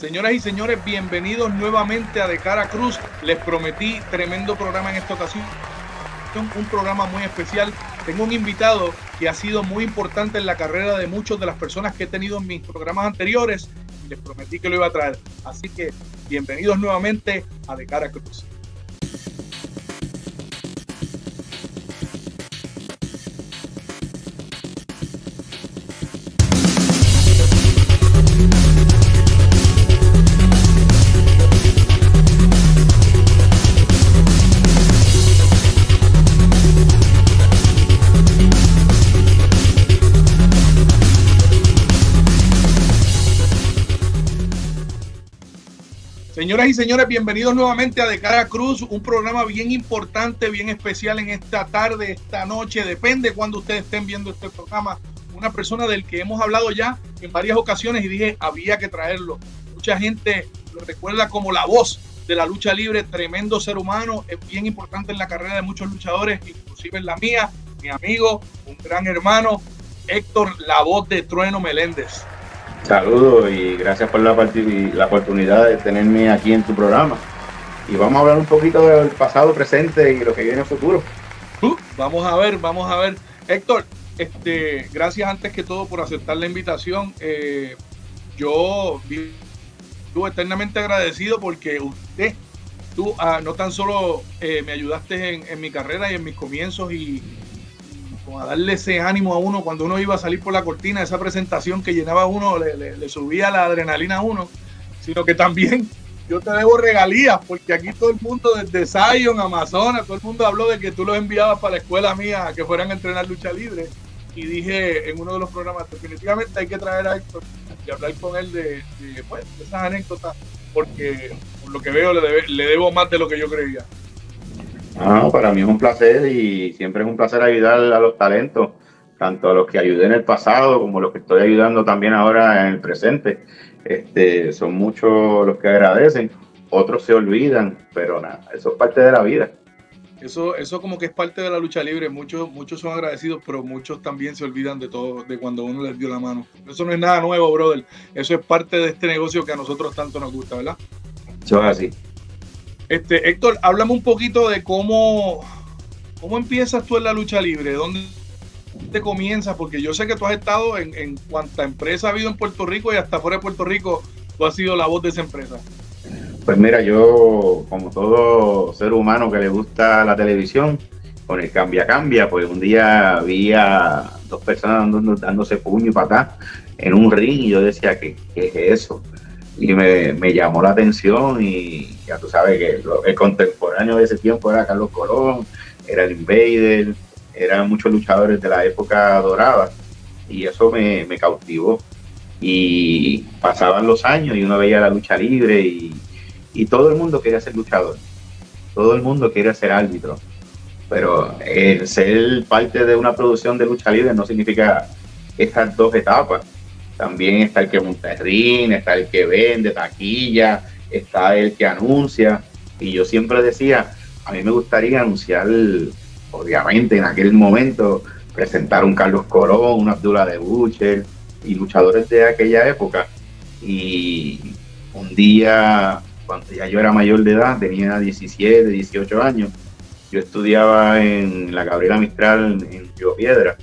Señoras y señores, bienvenidos nuevamente a De Cara a Cruz. Les prometí tremendo programa en esta ocasión, un programa muy especial. Tengo un invitado que ha sido muy importante en la carrera de muchas de las personas que he tenido en mis programas anteriores. Les prometí que lo iba a traer. Así que bienvenidos nuevamente a De Cara a Cruz. Señoras y señores, bienvenidos nuevamente a De Cara a Cruz, un programa bien importante, bien especial en esta tarde, esta noche, depende cuando ustedes estén viendo este programa. Una persona del que hemos hablado ya en varias ocasiones y dije, había que traerlo. Mucha gente lo recuerda como la voz de la lucha libre, tremendo ser humano, es bien importante en la carrera de muchos luchadores, inclusive en la mía, mi amigo, un gran hermano, Héctor, la voz de Trueno Meléndez. Saludos y gracias por la oportunidad de tenerme aquí en tu programa. Y vamos a hablar un poquito del pasado, presente y lo que viene en el futuro. Vamos a ver. Héctor, gracias antes que todo por aceptar la invitación. Yo estuve eternamente agradecido porque tú no tan solo me ayudaste en mi carrera y en mis comienzos y a darle ese ánimo a uno cuando uno iba a salir por la cortina, esa presentación que llenaba a uno, le subía la adrenalina a uno, sino que también yo te debo regalías, porque aquí todo el mundo, desde Zion, Amazonas, todo el mundo habló de que tú los enviabas para la escuela mía a que fueran a entrenar lucha libre, y dije en uno de los programas, definitivamente hay que traer a Héctor y hablar con él de esas anécdotas, porque por lo que veo le debo más de lo que yo creía. No, para mí es un placer y siempre es un placer ayudar a los talentos, tanto a los que ayudé en el pasado como a los que estoy ayudando también ahora en el presente. Son muchos los que agradecen, otros se olvidan, pero nada, eso es parte de la vida. Eso como que es parte de la lucha libre, muchos son agradecidos, pero muchos también se olvidan de todo, de cuando uno les dio la mano. Eso no es nada nuevo, brother, eso es parte de este negocio que a nosotros tanto nos gusta, ¿verdad? Eso es así. Héctor, háblame un poquito de cómo empiezas tú en la lucha libre, dónde te comienzas, porque yo sé que tú has estado en cuanta empresa ha habido en Puerto Rico y hasta fuera de Puerto Rico, tú has sido la voz de esa empresa. Pues mira, yo, como todo ser humano que le gusta la televisión, con el cambia-cambia, pues un día vi a dos personas dándose puño y patá en un ring y yo decía, ¿qué es eso? Y me llamó la atención y ya tú sabes que el contemporáneo de ese tiempo era Carlos Colón, era el Invader, eran muchos luchadores de la época dorada y eso me cautivó. Y pasaban los años y uno veía la lucha libre y todo el mundo quería ser luchador, todo el mundo quería ser árbitro, pero el ser parte de una producción de lucha libre no significa estas dos etapas. También está el que monta el ring, está el que vende taquilla, está el que anuncia. Y yo siempre decía, a mí me gustaría anunciar, obviamente en aquel momento, presentar un Carlos Colón, un Abdullah the Butcher y luchadores de aquella época. Y un día, cuando ya yo era mayor de edad, tenía 17, 18 años, yo estudiaba en la Gabriela Mistral, en Río Piedra,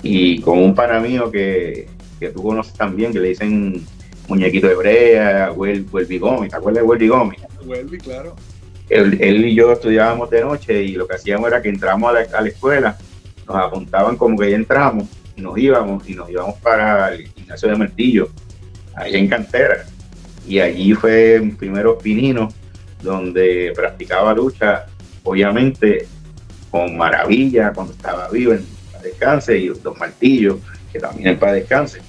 y con un pana mío que tú conoces también, que le dicen Muñequito Hebrea, Welby Gómez, ¿te acuerdas de Welby Gómez? Welby, claro. Él y yo estudiábamos de noche y lo que hacíamos era que entramos a la escuela, nos apuntaban como que ya entramos, y nos íbamos para el gimnasio de Martillo, allá en Cantera. Y allí fue mi primeros pininos, donde practicaba lucha, obviamente, con Maravilla, cuando estaba vivo, en descanse, y Don Martillo, que también en paz descanse.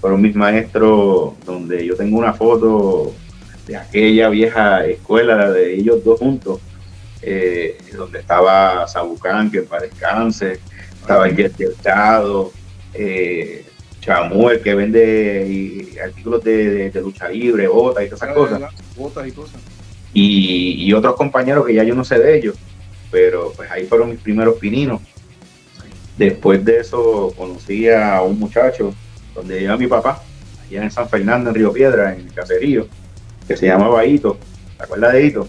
Fueron mis maestros, donde yo tengo una foto de aquella vieja escuela de ellos dos juntos, donde estaba Sabucán, que en paz descanse, estaba el Guertado, Chamú, el que vende artículos de lucha libre, botas y todas esas cosas. Botas y cosas. Y otros compañeros que ya yo no sé de ellos, pero pues ahí fueron mis primeros pininos. Después de eso conocí a un muchacho donde iba mi papá, allá en San Fernando, en Río Piedra, en el caserío, que se llamaba Hito, ¿te acuerdas de Hito?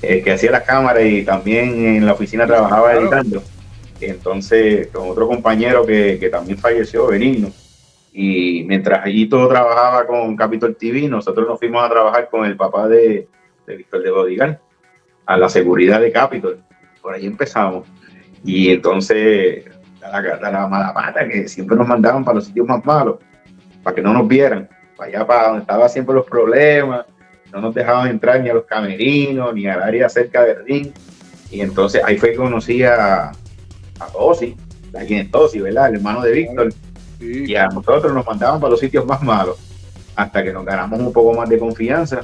Que hacía las cámaras y también en la oficina trabajaba editando. Entonces, con otro compañero que también falleció, Benigno. Y mientras Hito trabajaba con Capitol TV, nosotros nos fuimos a trabajar con el papá de Víctor de Bodigal, a la seguridad de Capitol. Por ahí empezamos. Y entonces, a la mala pata, que siempre nos mandaban para los sitios más malos, para que no nos vieran, para allá, para donde estaban siempre los problemas. No nos dejaban entrar ni a los camerinos, ni al área cerca del ring. Y entonces ahí fue que conocí a Tosi, a quien es Tosi, ¿verdad? El hermano de Víctor. Sí. Y a nosotros nos mandaban para los sitios más malos, hasta que nos ganamos un poco más de confianza.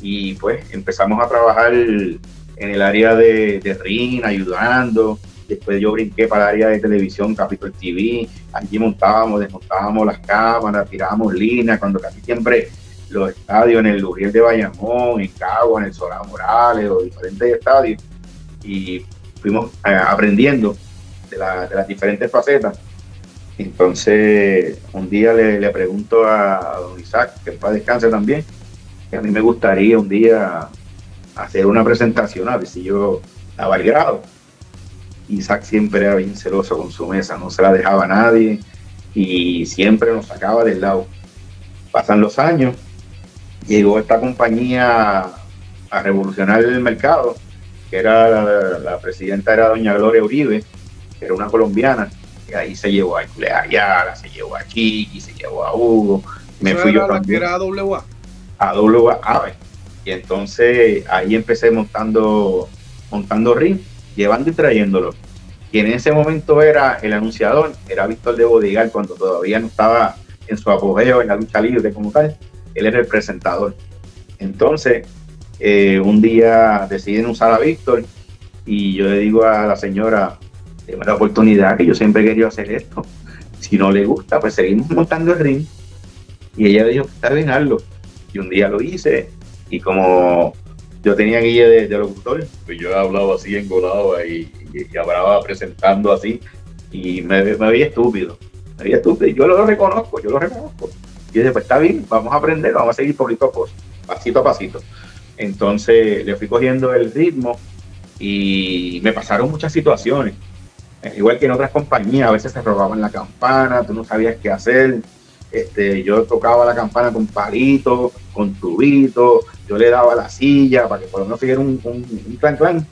Y pues empezamos a trabajar en el área de ring, ayudando. Después yo brinqué para el área de televisión, Capitol TV. Allí montábamos, desmontábamos las cámaras, tirábamos líneas, cuando casi siempre los estadios en el Uriel de Bayamón, en Caguas, en el Solano Morales, los diferentes estadios, y fuimos aprendiendo de las diferentes facetas. Entonces, un día le pregunto a don Isaac, que en paz descanse también, que a mí me gustaría un día hacer una presentación, a ver si yo daba el grado. Isaac siempre era bien celoso con su mesa, no se la dejaba a nadie y siempre nos sacaba del lado. Pasan los años, llegó esta compañía a revolucionar el mercado, que era la presidenta era doña Gloria Uribe, que era una colombiana, y ahí se llevó a Yara, se llevó a Chiqui, se llevó a Hugo, me fui yo también. ¿Era AWA? AWA, AVE. Y entonces ahí empecé montando ring, llevando y trayéndolo. Y en ese momento era el anunciador, era Víctor de Bodigal, cuando todavía no estaba en su apogeo en la lucha libre como tal, él era el presentador. Entonces, un día deciden usar a Víctor y yo le digo a la señora, tengo la oportunidad que yo siempre he querido hacer esto, si no le gusta, pues seguimos montando el ring. Y ella dijo, está bien, hazlo. Y un día lo hice, y como yo tenía guía de locutor, pues yo hablaba así, engolaba y hablaba presentando así, y me veía estúpido. Yo lo reconozco, Y dije, pues está bien, vamos a aprender, vamos a seguir poquito a poco, pasito a pasito. Entonces le fui cogiendo el ritmo y me pasaron muchas situaciones. Igual que en otras compañías, a veces se robaban la campana, tú no sabías qué hacer. Yo tocaba la campana con palitos, con tubitos, yo le daba la silla para que por lo menos siguiera un clan.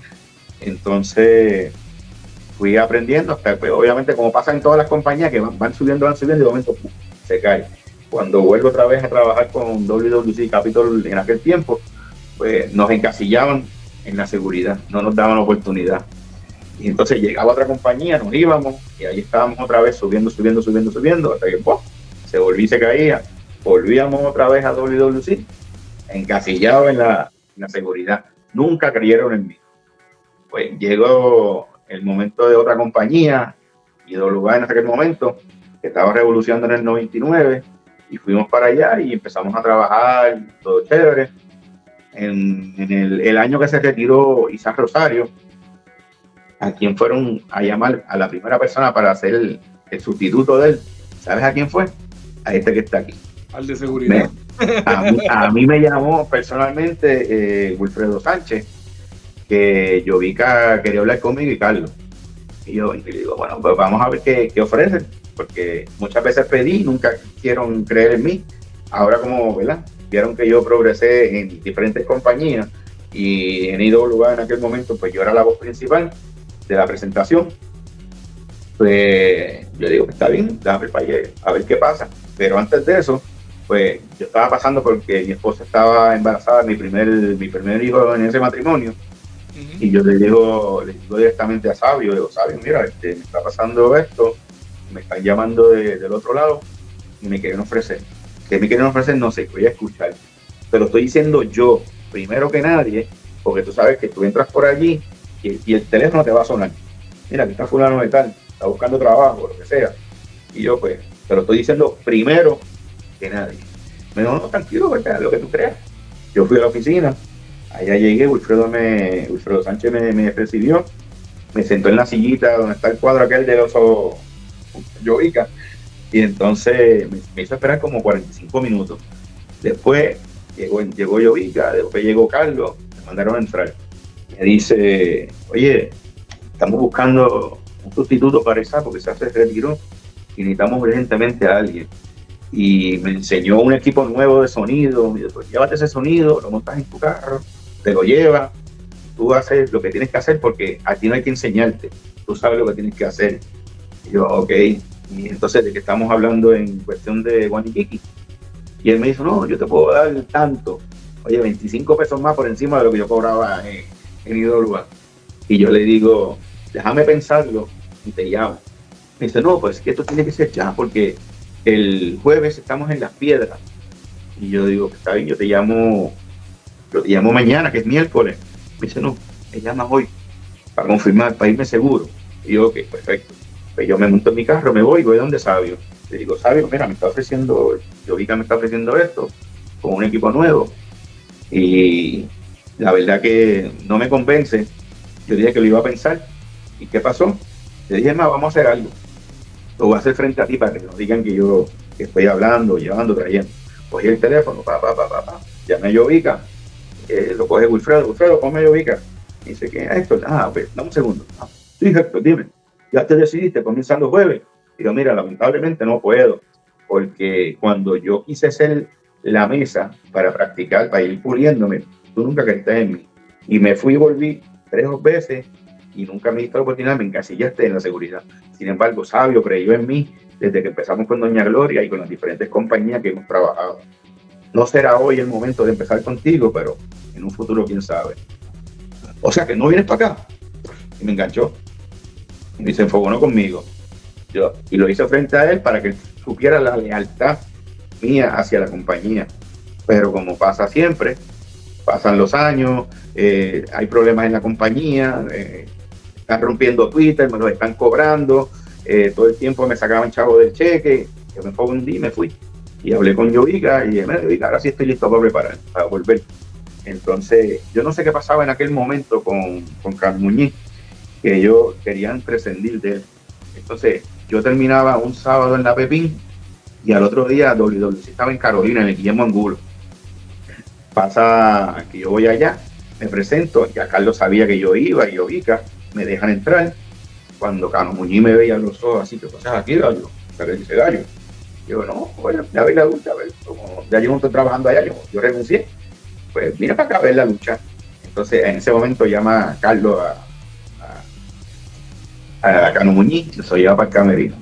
Entonces fui aprendiendo hasta, pues, obviamente, como pasa en todas las compañías, que van subiendo, y de momento ¡pum!, se cae. Cuando vuelvo otra vez a trabajar con WWC Capitol en aquel tiempo, pues nos encasillaban en la seguridad, no nos daban oportunidad. Y entonces llegaba otra compañía, nos íbamos, y ahí estábamos otra vez subiendo, hasta que ¡pum!, se volvía y se caía. Volvíamos otra vez a WWC, encasillados en la seguridad. Nunca creyeron en mí. Pues llegó el momento de otra compañía, IWA en aquel momento, que estaba revolucionando en el 99, y fuimos para allá y empezamos a trabajar, todo chévere. En el año que se retiró Isaac Rosario, a quien fueron a llamar a la primera persona para hacer el sustituto de él, ¿sabes a quién fue? A este que está aquí. Al de seguridad. A mí me llamó personalmente Wilfredo Sánchez, que Jovica quería hablar conmigo y Carlos. Y yo le digo, bueno, pues vamos a ver qué ofrecen, porque muchas veces pedí, nunca quisieron creer en mí. Ahora, como, ¿verdad?, vieron que yo progresé en diferentes compañías y en IWA en aquel momento, pues yo era la voz principal de la presentación. Pues yo digo, está bien, déjame para allá, a ver qué pasa. Pero antes de eso, pues yo estaba pasando porque mi esposa estaba embarazada, mi primer hijo en ese matrimonio. Y yo le digo directamente a Sabio, digo, Sabio, mira, me está pasando esto, me están llamando del otro lado y me quieren ofrecer. ¿Qué me quieren ofrecer? No sé, voy a escuchar. Te lo estoy diciendo yo, primero que nadie, porque tú sabes que tú entras por allí y el teléfono te va a sonar. Mira, aquí está fulano de tal, está buscando trabajo, lo que sea. Y yo, pues, te lo estoy diciendo primero que nadie. Me dijo, no, tranquilo, lo que tú creas. Yo fui a la oficina. Allá llegué, Wilfredo Sánchez me recibió, me sentó en la sillita donde está el cuadro aquel de oso Jovica, y entonces me hizo esperar como 45 minutos. Después llegó Jovica, después llegó Carlos, me mandaron a entrar. Me dice, oye, estamos buscando un sustituto para esa porque se retiró y necesitamos urgentemente a alguien. Y me enseñó un equipo nuevo de sonido, y después llévate ese sonido, lo montas en tu carro, te lo llevas, tú haces lo que tienes que hacer porque a ti no hay que enseñarte, tú sabes lo que tienes que hacer. Y yo, ok, y entonces de que estamos hablando en cuestión de Guaniquiqui. Y él me dijo, no, yo te puedo dar tanto, oye, 25 pesos más por encima de lo que yo cobraba en IWA. Y yo le digo, déjame pensarlo y te llamo. Me dice, no, pues que esto tiene que ser ya porque el jueves estamos en Las Piedras. Y yo digo, está bien, yo te llamo mañana, que es miércoles. Me dice, no, me llamas hoy para confirmar, para irme seguro. Y yo, ok, perfecto. Pues yo me monto en mi carro, me voy donde Sabio. Le digo, Sabio, mira, me está ofreciendo, Jovica me está ofreciendo esto, con un equipo nuevo. Y la verdad que no me convence. Yo dije que lo iba a pensar. ¿Y qué pasó? Le dije, no, vamos a hacer algo. Lo voy a hacer frente a ti para que no digan que yo estoy hablando, llevando, trayendo. Cogí el teléfono, llamé a Jovica, lo coge Wilfredo, ponme a Jovica. Dice, ¿qué es esto? Ah, pues, dame un segundo. Ah, sí, Héctor, dime, ya te decidiste, comenzando jueves. Digo, mira, lamentablemente no puedo, porque cuando yo quise hacer la mesa para practicar, para ir puliéndome, tú nunca creíste en mí. Y me fui y volví 3 veces, y nunca me diste la oportunidad, me encasillaste en la seguridad. Sin embargo, Sabio creyó en mí desde que empezamos con Doña Gloria y con las diferentes compañías que hemos trabajado. No será hoy el momento de empezar contigo, pero en un futuro, quién sabe. O sea que no vienes para acá. Y me enganchó. Y se enfogonó conmigo. Y lo hice frente a él para que supiera la lealtad mía hacia la compañía. Pero como pasa siempre, pasan los años, hay problemas en la compañía, están rompiendo Twitter, me los están cobrando, todo el tiempo me sacaban chavo del cheque, yo me fundí, me fui. Y hablé con Jovica y dije, Jovica, ahora sí estoy listo para preparar, para volver. Entonces, yo no sé qué pasaba en aquel momento con Carlos Muñiz, que ellos querían prescindir de él. Entonces, yo terminaba un sábado en La Pepín y al otro día WWC estaba en Carolina, en el Guillermo Angulo. Pasa que yo voy allá, me presento, ya Carlos sabía que yo iba y Jovica, me dejan entrar. Cuando Carlos Muñiz me veía los ojos así, que cosas aquí, Gallo, ¿sabes? Dice Gallo. Yo, no, bueno, ya veis la lucha, a ver, como ya yo no estoy trabajando allá, yo renuncié, pues mira para acá a ver la lucha. Entonces, en ese momento llama Carlos a Carlos Muñiz, yo soy llevado para el camerino.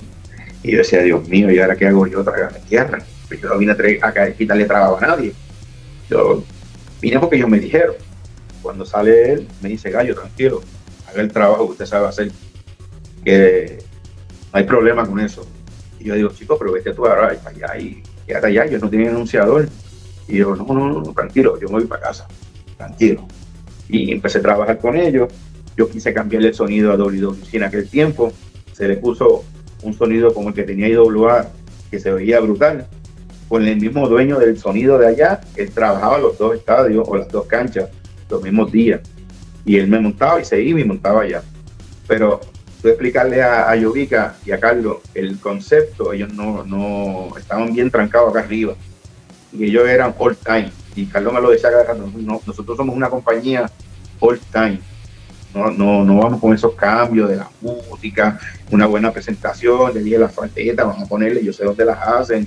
Y yo decía, Dios mío, ¿y ahora qué hago yo? Tragarme tierra. Pues yo no vine a quitarle trabajo a nadie. Yo vine porque ellos me dijeron. Cuando sale él, me dice, Gallo, tranquilo, haga el trabajo que usted sabe hacer, que no hay problema con eso. Y yo digo, chicos, pero vete tú ahora para allá y quédate allá, ellos no tienen anunciador. Y yo, no, tranquilo, yo me voy para casa, tranquilo. Y empecé a trabajar con ellos. Yo quise cambiarle el sonido a WWC en aquel tiempo. Se le puso un sonido como el que tenía IWA, que se veía brutal. Con el mismo dueño del sonido de allá, él trabajaba los 2 estadios o las 2 canchas los mismos días. Y él me montaba y se iba y montaba allá. Pero tú explicarle a Jovica y a Carlos el concepto, ellos no estaban bien trancados acá arriba. Y ellos eran all time. Y Carlos me lo decía, no, nosotros somos una compañía all time. No vamos con esos cambios de la música, una buena presentación, le dije las faltetas, vamos a ponerle, yo sé dónde las hacen,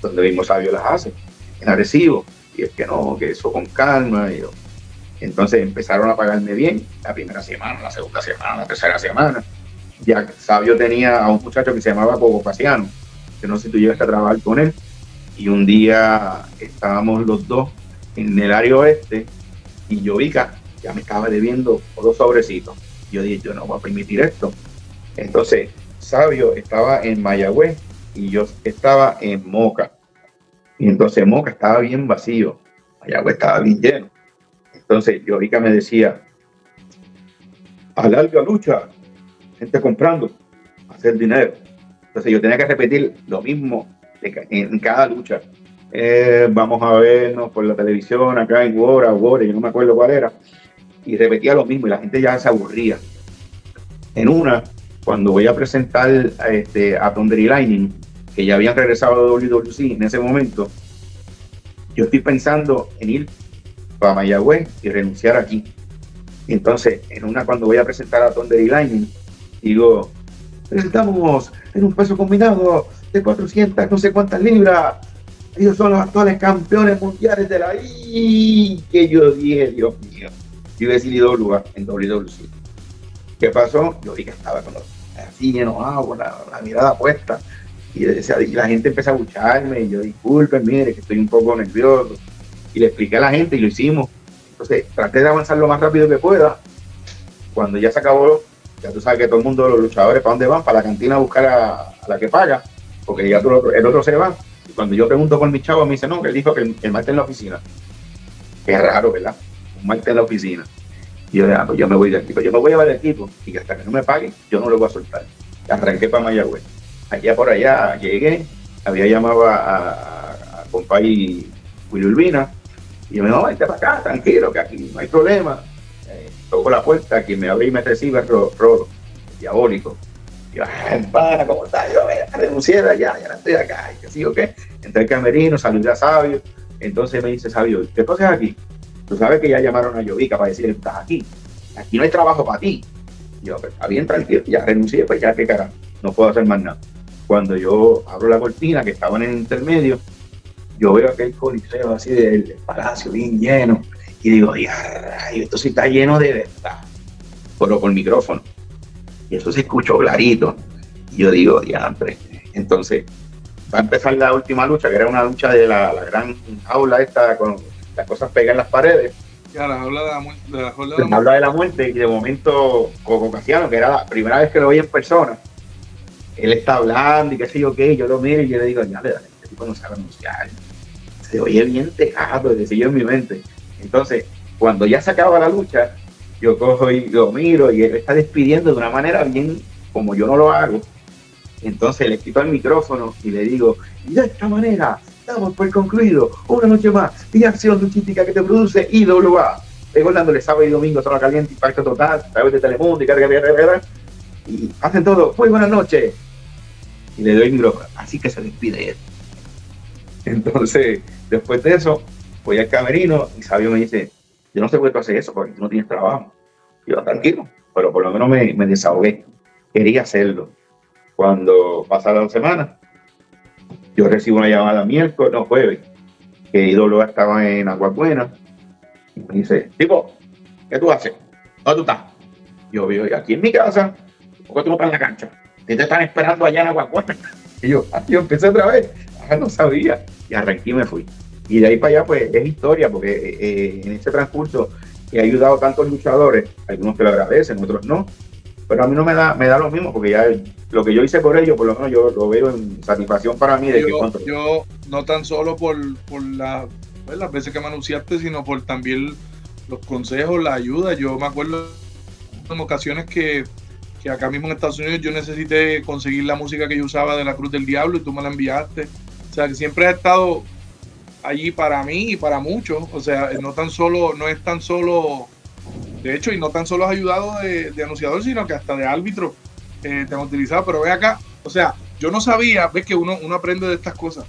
donde mismo Sabio las hace, en agresivo, y es que no, que eso con calma. Y yo. Entonces empezaron a pagarme bien, la primera semana, la segunda semana, la tercera semana. Ya Sabio tenía a un muchacho que se llamaba Hugo, que no sé si tú llegaste a trabajar con él, y un día estábamos los dos en el área oeste, y Jovica ya me estaba debiendo 2 sobrecitos. Yo dije, yo no voy a permitir esto. Entonces, Sabio estaba en Mayagüez y yo estaba en Moca. Y entonces Moca estaba bien vacío, Mayagüez estaba bien lleno. Entonces, Jovica me decía, a larga lucha, gente comprando, hacer dinero. Entonces, yo tenía que repetir lo mismo en cada lucha. Vamos a vernos por la televisión acá en Wora, yo no me acuerdo cuál era. Y repetía lo mismo y la gente ya se aburría. En una, cuando voy a presentar a Thunder y Lightning, que ya habían regresado a WWC en ese momento, yo estoy pensando en ir para Mayagüez y renunciar aquí. Entonces, en una, cuando voy a presentar a Thunder y Lightning, digo, presentamos en un peso combinado de 400, no sé cuántas libras. Ellos son los actuales campeones mundiales de la I, que yo dije, Dios mío. Yo decidí dos lugares en WWC. ¿Qué pasó? Yo vi que estaba con los, así enojado, con la mirada puesta. Y la gente empezó a bucharme. Y yo, disculpen, mire, que estoy un poco nervioso. Y le expliqué a la gente y lo hicimos. Entonces, traté de avanzar lo más rápido que pueda. Cuando ya se acabó, ya tú sabes que todo el mundo, los luchadores, ¿para dónde van? Para la cantina a buscar a la que paga. Porque ya el otro se va. Y cuando yo pregunto con mi chavo, me dice, no, que él dijo que el martes en la oficina. Qué raro, ¿verdad? Un martes en la oficina. Y yo, pues yo me voy del equipo. Yo me voy a llevar del equipo. Y que hasta que no me paguen, yo no lo voy a soltar. Arranqué para Mayagüez. Allá por allá llegué. Había llamado a compay Willy Urbina. Y yo me dijo, no, vete para acá, tranquilo, que aquí no hay problema. Toco la puerta, quien me abre y me recibe es Rodo, el diabólico. Y yo, para, ¿cómo estás? Yo, renuncié de allá, ya no estoy acá. Y así, ¿ok? Entré al camerino, saludé a Sabio. Entonces me dice, Sabio, ¿qué pasa aquí? Tú sabes que ya llamaron a Jovica para decirle, estás aquí. Aquí no hay trabajo para ti. Y yo, pero está bien, tranquilo, ya renuncié, pues ya, qué carajo, no puedo hacer más nada. Cuando yo abro la cortina, que estaban en el intermedio, yo veo aquel coliseo así del palacio bien lleno y digo, ay, esto sí está lleno de verdad, pero con micrófono. Y eso se escuchó clarito. Y yo digo, diantre. Entonces, va a empezar la última lucha, que era una lucha de la gran aula esta, con las cosas pegadas en las paredes. Ya, la jaula de la muerte. Y de momento, Coco Casiano, que era la primera vez que lo vi en persona, él está hablando y qué sé yo qué, yo lo miro y yo le digo, dale, dale. No sabe anunciar, se oye bien tejado, decía yo en mi mente. Entonces, cuando ya se acaba la lucha, yo cojo y lo miro y él está despidiendo de una manera bien como yo no lo hago. Entonces le quito el micrófono y le digo, y de esta manera damos por concluido una noche más y acción luchística que te produce IWA, recordándole sábado y domingo, zona caliente, impacto total, a través de Telemundo y hacen todo, muy buenas noches, y le doy el micrófono, así que se despide él. Entonces, después de eso, voy al camerino y Sabio me dice, yo no sé por qué tú haces eso, porque tú no tienes trabajo. Y yo, tranquilo, pero por lo menos me desahogué. Quería hacerlo. Cuando pasaron 2 semanas, yo recibo una llamada miércoles, no jueves, que IWA estaba en Aguacuena. Y me dice, tipo, ¿qué tú haces? ¿Dónde tú estás? Yo vivo aquí en mi casa, ¿por qué tú no estás en la cancha? ¿Te están esperando allá en Aguacuena? Y yo, yo empecé otra vez. Ah, no sabía. Y arranqué y me fui. Y de ahí para allá, pues es historia, porque en este transcurso he ayudado a tantos luchadores, algunos que lo agradecen, otros no. Pero a mí no me da lo mismo, porque ya lo que yo hice por ellos, por lo menos yo lo veo en satisfacción para mí. Yo no tan solo por las veces que me anunciaste, sino por también los consejos, la ayuda. Yo me acuerdo en ocasiones que acá mismo en Estados Unidos yo necesité conseguir la música que yo usaba de la Cruz del Diablo y tú me la enviaste. O sea, que siempre has estado allí para mí y para muchos. O sea, no tan solo has ayudado de anunciador, sino que hasta de árbitro te han utilizado. Pero ve acá, o sea, yo no sabía, ves que uno aprende de estas cosas.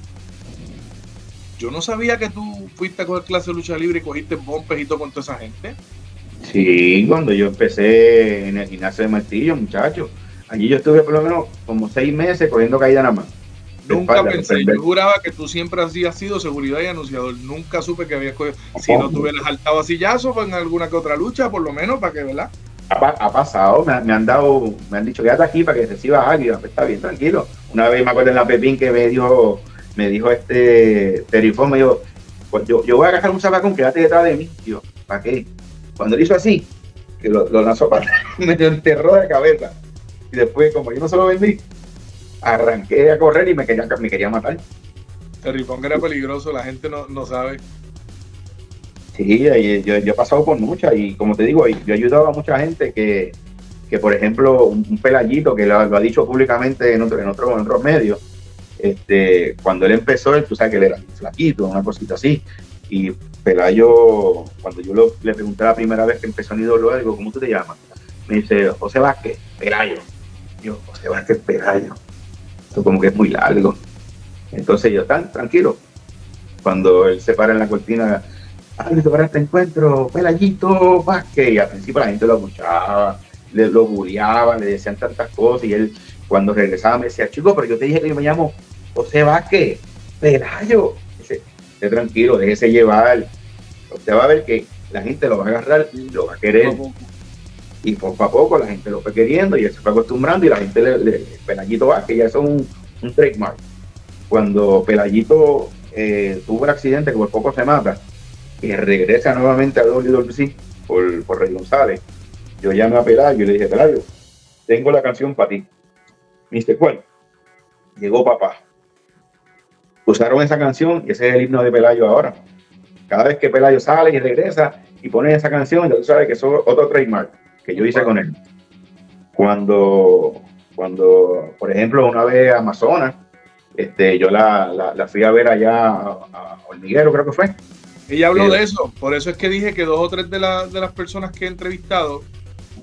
Yo no sabía que tú fuiste a coger clase de lucha libre y cogiste bombes y todo con toda esa gente. Sí, cuando yo empecé en el gimnasio de Martillo, muchachos, allí yo estuve por lo menos como 6 meses cogiendo caída nada más. Nunca pensé, yo juraba que tú siempre has sido seguridad y anunciador. Nunca supe que habías cogido. Si no tuvieras saltado a sillazo en alguna que otra lucha, por lo menos, para que, ¿verdad? Ha pasado, me han dicho, quédate aquí para que recibas algo. Está bien, tranquilo. Una vez me acuerdo en La Pepín que me dijo este Terifón, me dijo, pues yo voy a agarrar un zapacón, quédate detrás de mí. Y yo, ¿para qué? Cuando lo hizo así, que lo lanzó para atrás, me enterró de cabeza. Y después, como yo no se lo vendí, arranqué a correr y me quería matar. Terrifón que era peligroso, la gente no sabe. Sí, yo he pasado por muchas y como te digo, yo he ayudado a mucha gente que por ejemplo, un Pelayito que lo ha dicho públicamente en otros medios, cuando él empezó, tú sabes que él era flaquito, una cosita así, y Pelayo, cuando yo le pregunté la primera vez que empezó en IWA, digo, ¿cómo tú te llamas? Me dice, José Vázquez Pelayo. Yo, José Vázquez Pelayo. Como que es muy largo. Entonces yo, tranquilo, cuando él se para en la cortina, árbitro para este encuentro, Pelayito Vázquez, y al principio la gente lo abuchaba, lo bulleaba, le decían tantas cosas, y él cuando regresaba me decía, chico, pero yo te dije que yo me llamo José Vázquez Pelayo. Dice, esté tranquilo, déjese llevar, usted va a ver que la gente lo va a agarrar y lo va a querer. Y poco a poco la gente lo fue queriendo y él se fue acostumbrando, y la gente le Pelayito Vázquez, ya eso es un trademark. Cuando Pelayito tuvo un accidente que por poco se mata y regresa nuevamente a WWC por Rey González, yo llamé a Pelayo y le dije, Pelayo, tengo la canción para ti. Me dice, ¿cuál? Llegó papá. Usaron esa canción y ese es el himno de Pelayo ahora. Cada vez que Pelayo sale y regresa y pone esa canción, ya tú sabes que es otro trademark que yo hice con él. Cuando por ejemplo, una vez a Amazonas, yo la fui a ver allá a Hormiguero, creo que fue. Ella habló de eso, por eso es que dije que dos o tres de las personas que he entrevistado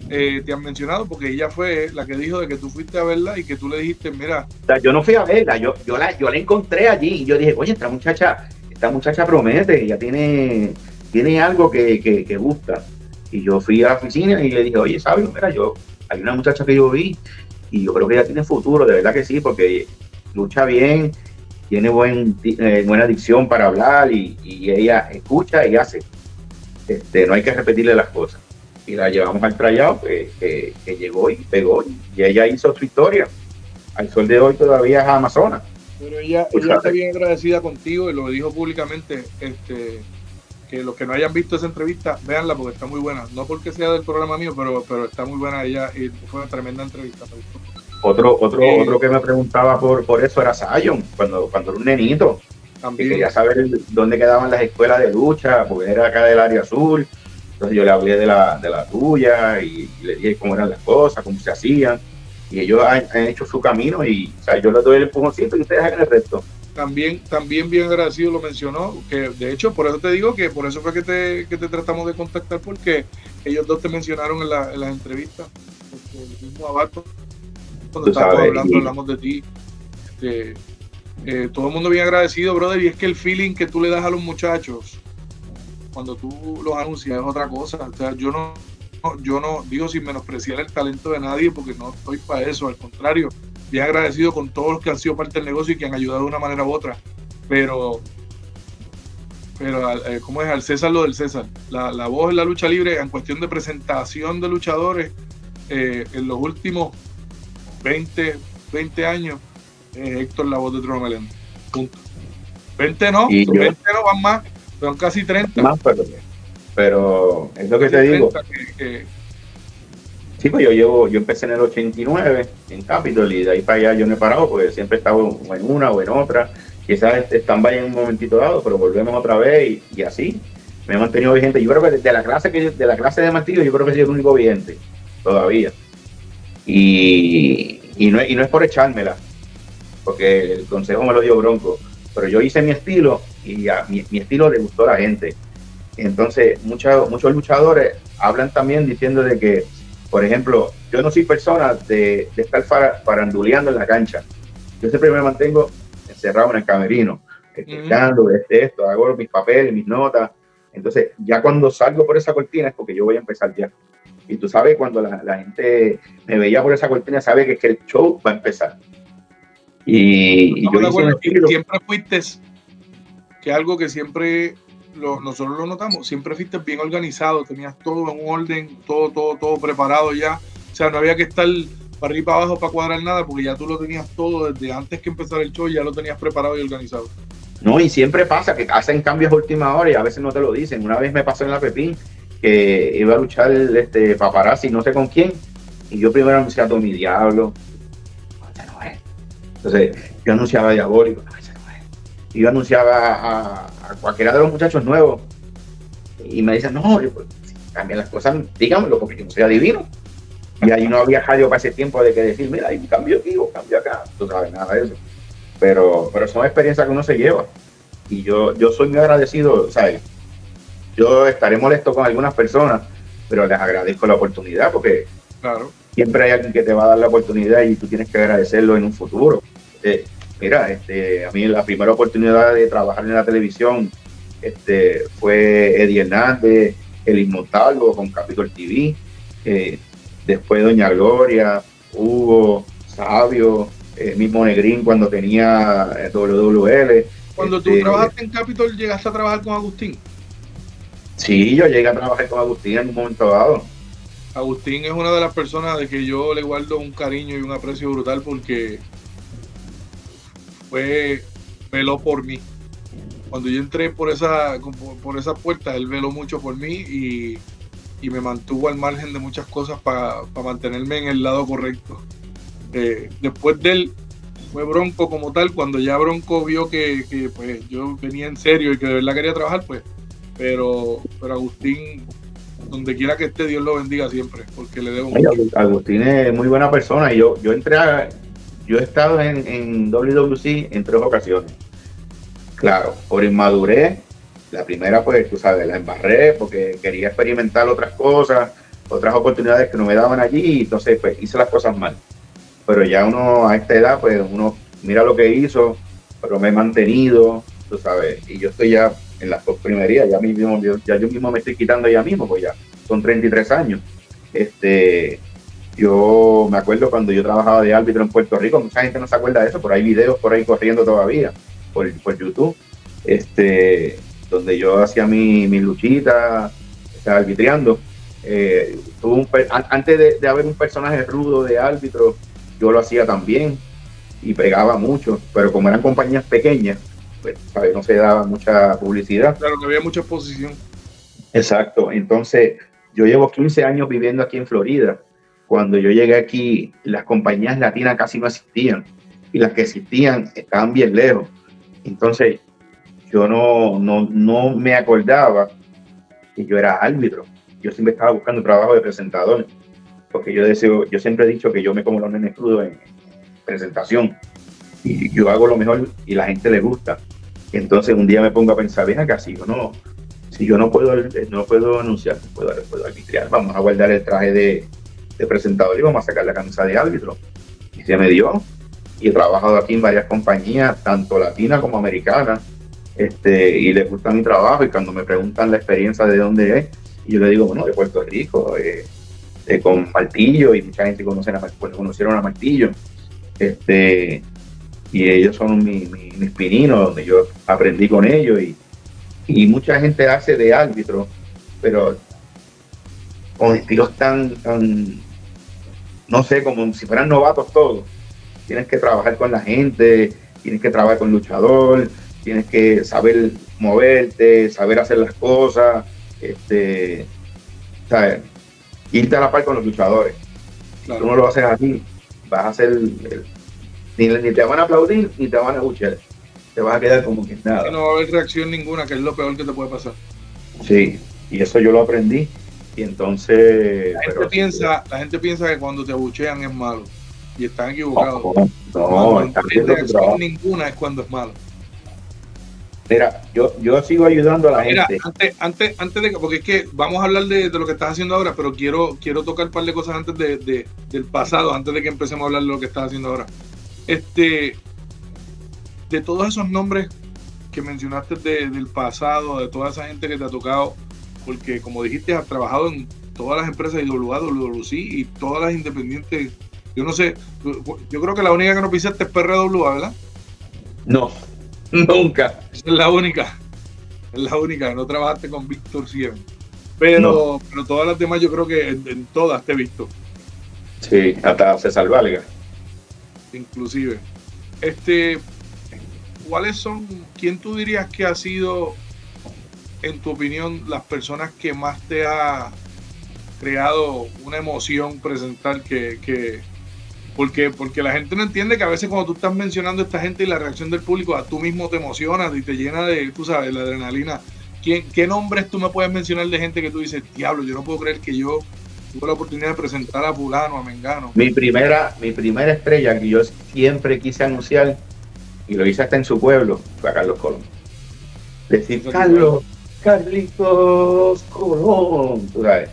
te han mencionado, porque ella fue la que dijo de que tú fuiste a verla y que tú le dijiste, mira... O sea, yo no fui a verla, yo la encontré allí y yo dije, oye, esta muchacha promete, ella tiene algo que gusta. Y yo fui a la oficina y le dije, oye, ¿sabes? Mira, hay una muchacha que yo vi y yo creo que ella tiene futuro, de verdad que sí, porque lucha bien, tiene buena dicción para hablar y ella escucha y hace. No hay que repetirle las cosas. Y la llevamos al tryout, que llegó y pegó, y ella hizo su historia. Al sol de hoy todavía es Amazonas. Pero ella está bien agradecida contigo y lo dijo públicamente. Que los que no hayan visto esa entrevista, véanla porque está muy buena. No porque sea del programa mío, pero está muy buena ella. Y fue una tremenda entrevista. Otro que me preguntaba por eso era Zion, cuando era un nenito. También. Que quería saber dónde quedaban las escuelas de lucha, porque era acá del área azul. Entonces yo le hablé de la tuya y le dije cómo eran las cosas, cómo se hacían. Y ellos han hecho su camino y, o sea, yo les doy el empujoncito y ustedes hagan el resto. También bien agradecido lo mencionó, que de hecho por eso te digo que por eso fue que te tratamos de contactar, porque ellos dos te mencionaron en las entrevistas. El mismo Abarco. Cuando estábamos hablando, hablamos de ti. Todo el mundo bien agradecido, brother, y es que el feeling que tú le das a los muchachos cuando tú los anuncias es otra cosa. O sea, yo no digo sin menospreciar el talento de nadie, porque no estoy para eso, al contrario, bien agradecido con todos los que han sido parte del negocio y que han ayudado de una manera u otra, pero ¿cómo es? Al César lo del César. La voz en la lucha libre, en cuestión de presentación de luchadores, en los últimos 20 años, Héctor, la voz de Héctor Meléndez. Punto. 20 no, van más, son casi 30. Más, pero es lo que te digo. Sí, pues yo empecé en el 89 en Capitol y de ahí para allá yo no he parado, porque siempre he estado en una o en otra. Quizás stand-by en un momentito dado, pero volvemos otra vez y así. Me he mantenido vigente. Yo creo que de la clase de Martillo, yo creo que soy el único vigente todavía. Y no es por echármela, porque el consejo me lo dio Bronco, pero yo hice mi estilo y a mi estilo le gustó a la gente. Entonces muchos luchadores hablan también diciendo de que, por ejemplo, yo no soy persona de estar faranduleando en la cancha. Yo siempre me mantengo encerrado en el camerino, escuchando esto, hago mis papeles, mis notas. Entonces ya cuando salgo por esa cortina es porque yo voy a empezar ya. Y tú sabes, cuando la gente me veía por esa cortina, sabe que el show va a empezar. Y yo siempre fuiste, que algo que siempre nosotros lo notamos, siempre fuiste bien organizado, tenías todo en orden, todo preparado ya. O sea, no había que estar para arriba y para abajo para cuadrar nada, porque ya tú lo tenías todo desde antes que empezara el show, ya lo tenías preparado y organizado. No, y siempre pasa que hacen cambios a última hora y a veces no te lo dicen. Una vez me pasó en La Pepín, que iba a luchar Paparazzi, no sé con quién, y yo primero anunciaba Tommy Diablo, ese no es. Entonces yo anunciaba Diabólico, ese no es. Y yo anunciaba a cualquiera de los muchachos nuevos, y me dicen, no, pues, también las cosas, dígamelo, porque yo no soy adivino. Y ahí no había radio para ese tiempo de que decir, mira, hay un cambio aquí o cambio acá, tú sabes, nada de eso. Pero son experiencias que uno se lleva, y yo soy muy agradecido, ¿sabes? Yo estaré molesto con algunas personas, pero les agradezco la oportunidad, porque claro, siempre hay alguien que te va a dar la oportunidad y tú tienes que agradecerlo en un futuro. mira, a mí la primera oportunidad de trabajar en la televisión fue Eddie Hernández, Elis Montalvo con Capitol TV, después Doña Gloria, Hugo, Sabio, mismo Negrín cuando tenía WWL. Cuando tú trabajaste en Capitol, ¿llegaste a trabajar con Agustín? Sí, yo llegué a trabajar con Agustín en un momento dado. Agustín es una de las personas de que yo le guardo un cariño y un aprecio brutal porque veló por mí. Cuando yo entré por esa puerta, él veló mucho por mí y me mantuvo al margen de muchas cosas para mantenerme en el lado correcto. Después de él fue Bronco como tal. Cuando ya Bronco vio que pues, yo venía en serio y que de verdad quería trabajar, pues, pero Agustín, donde quiera que esté, Dios lo bendiga siempre, porque le debo mucho. Agustín es muy buena persona. Yo he estado en WWC en 3 ocasiones. Claro, por inmadurez, la primera pues, tú sabes, la embarré porque quería experimentar otras cosas, otras oportunidades que no me daban allí, y entonces pues hice las cosas mal. Pero ya uno a esta edad, pues uno mira lo que hizo, pero me he mantenido, tú sabes, y yo estoy ya en las primerías, yo mismo me estoy quitando ya mismo, pues ya son 33 años. Yo me acuerdo cuando yo trabajaba de árbitro en Puerto Rico, mucha gente no se acuerda de eso, pero hay videos por ahí corriendo todavía, por YouTube, donde yo hacía mi luchita, estaba arbitreando. Antes de haber un personaje rudo de árbitro, yo lo hacía también y pegaba mucho, pero como eran compañías pequeñas, pues, ¿sabes? No se daba mucha publicidad. Claro, que había mucha exposición. Exacto. Entonces, yo llevo 15 años viviendo aquí en Florida. Cuando yo llegué aquí, las compañías latinas casi no existían y las que existían estaban bien lejos. Entonces, yo no me acordaba que yo era árbitro. Yo siempre estaba buscando trabajo de presentador, porque yo siempre he dicho que yo me como los nenes crudos en presentación y yo hago lo mejor y la gente le gusta. Entonces un día me pongo a pensar, bien acá, si yo no puedo anunciar, puedo arbitrar, vamos a guardar el traje de presentador y vamos a sacar la camisa de árbitro. Y se me dio, y he trabajado aquí en varias compañías, tanto latinas como americanas, y les gusta mi trabajo, y cuando me preguntan la experiencia de dónde es, y yo le digo, bueno, de Puerto Rico, con Martillo, y mucha gente conocieron a Martillo, y ellos son mis pininos, donde yo aprendí con ellos, y mucha gente hace de árbitro, pero con estilos tan no sé, como si fueran novatos todos. Tienes que trabajar con la gente, tienes que trabajar con luchador, tienes que saber moverte, saber hacer las cosas, ¿sabes? Irte a la par con los luchadores. Claro. Tú no lo haces así, vas a hacer ni te van a aplaudir ni te van a escuchar, te vas a quedar como que nada, no va a haber reacción ninguna, que es lo peor que te puede pasar. Sí, y eso yo lo aprendí. Y entonces la gente piensa que cuando te abuchean es malo, y están equivocados. No hay reacción ninguna, es cuando es malo. Mira, yo sigo ayudando a la gente. Antes de que, porque es que vamos a hablar de lo que estás haciendo ahora, pero quiero tocar un par de cosas antes del pasado, antes de que empecemos a hablar de lo que estás haciendo ahora. De todos esos nombres que mencionaste del pasado, de toda esa gente que te ha tocado, porque como dijiste, has trabajado en todas las empresas de IWA, WWC y todas las independientes. Yo no sé, yo creo que la única que no pisaste es PRWA, ¿verdad? No. Nunca. Es la única, no trabajaste con Víctor siempre. Pero todas las demás, yo creo que en todas te he visto. Sí, hasta César Valga. Inclusive. ¿Cuáles son, quién tú dirías que ha sido, en tu opinión, las personas que más te ha creado una emoción presentar que Porque la gente no entiende que a veces cuando tú estás mencionando a esta gente y la reacción del público, a tú mismo te emocionas y te llena de, tú sabes, la adrenalina. ¿Qué nombres tú me puedes mencionar de gente que tú dices, diablo, yo no puedo creer que yo tuve la oportunidad de presentar a fulano, a mengano? Mi primera estrella que yo siempre quise anunciar, y lo hice hasta en su pueblo, fue a Carlos Colón. Decir, Carlitos Colón, tú sabes,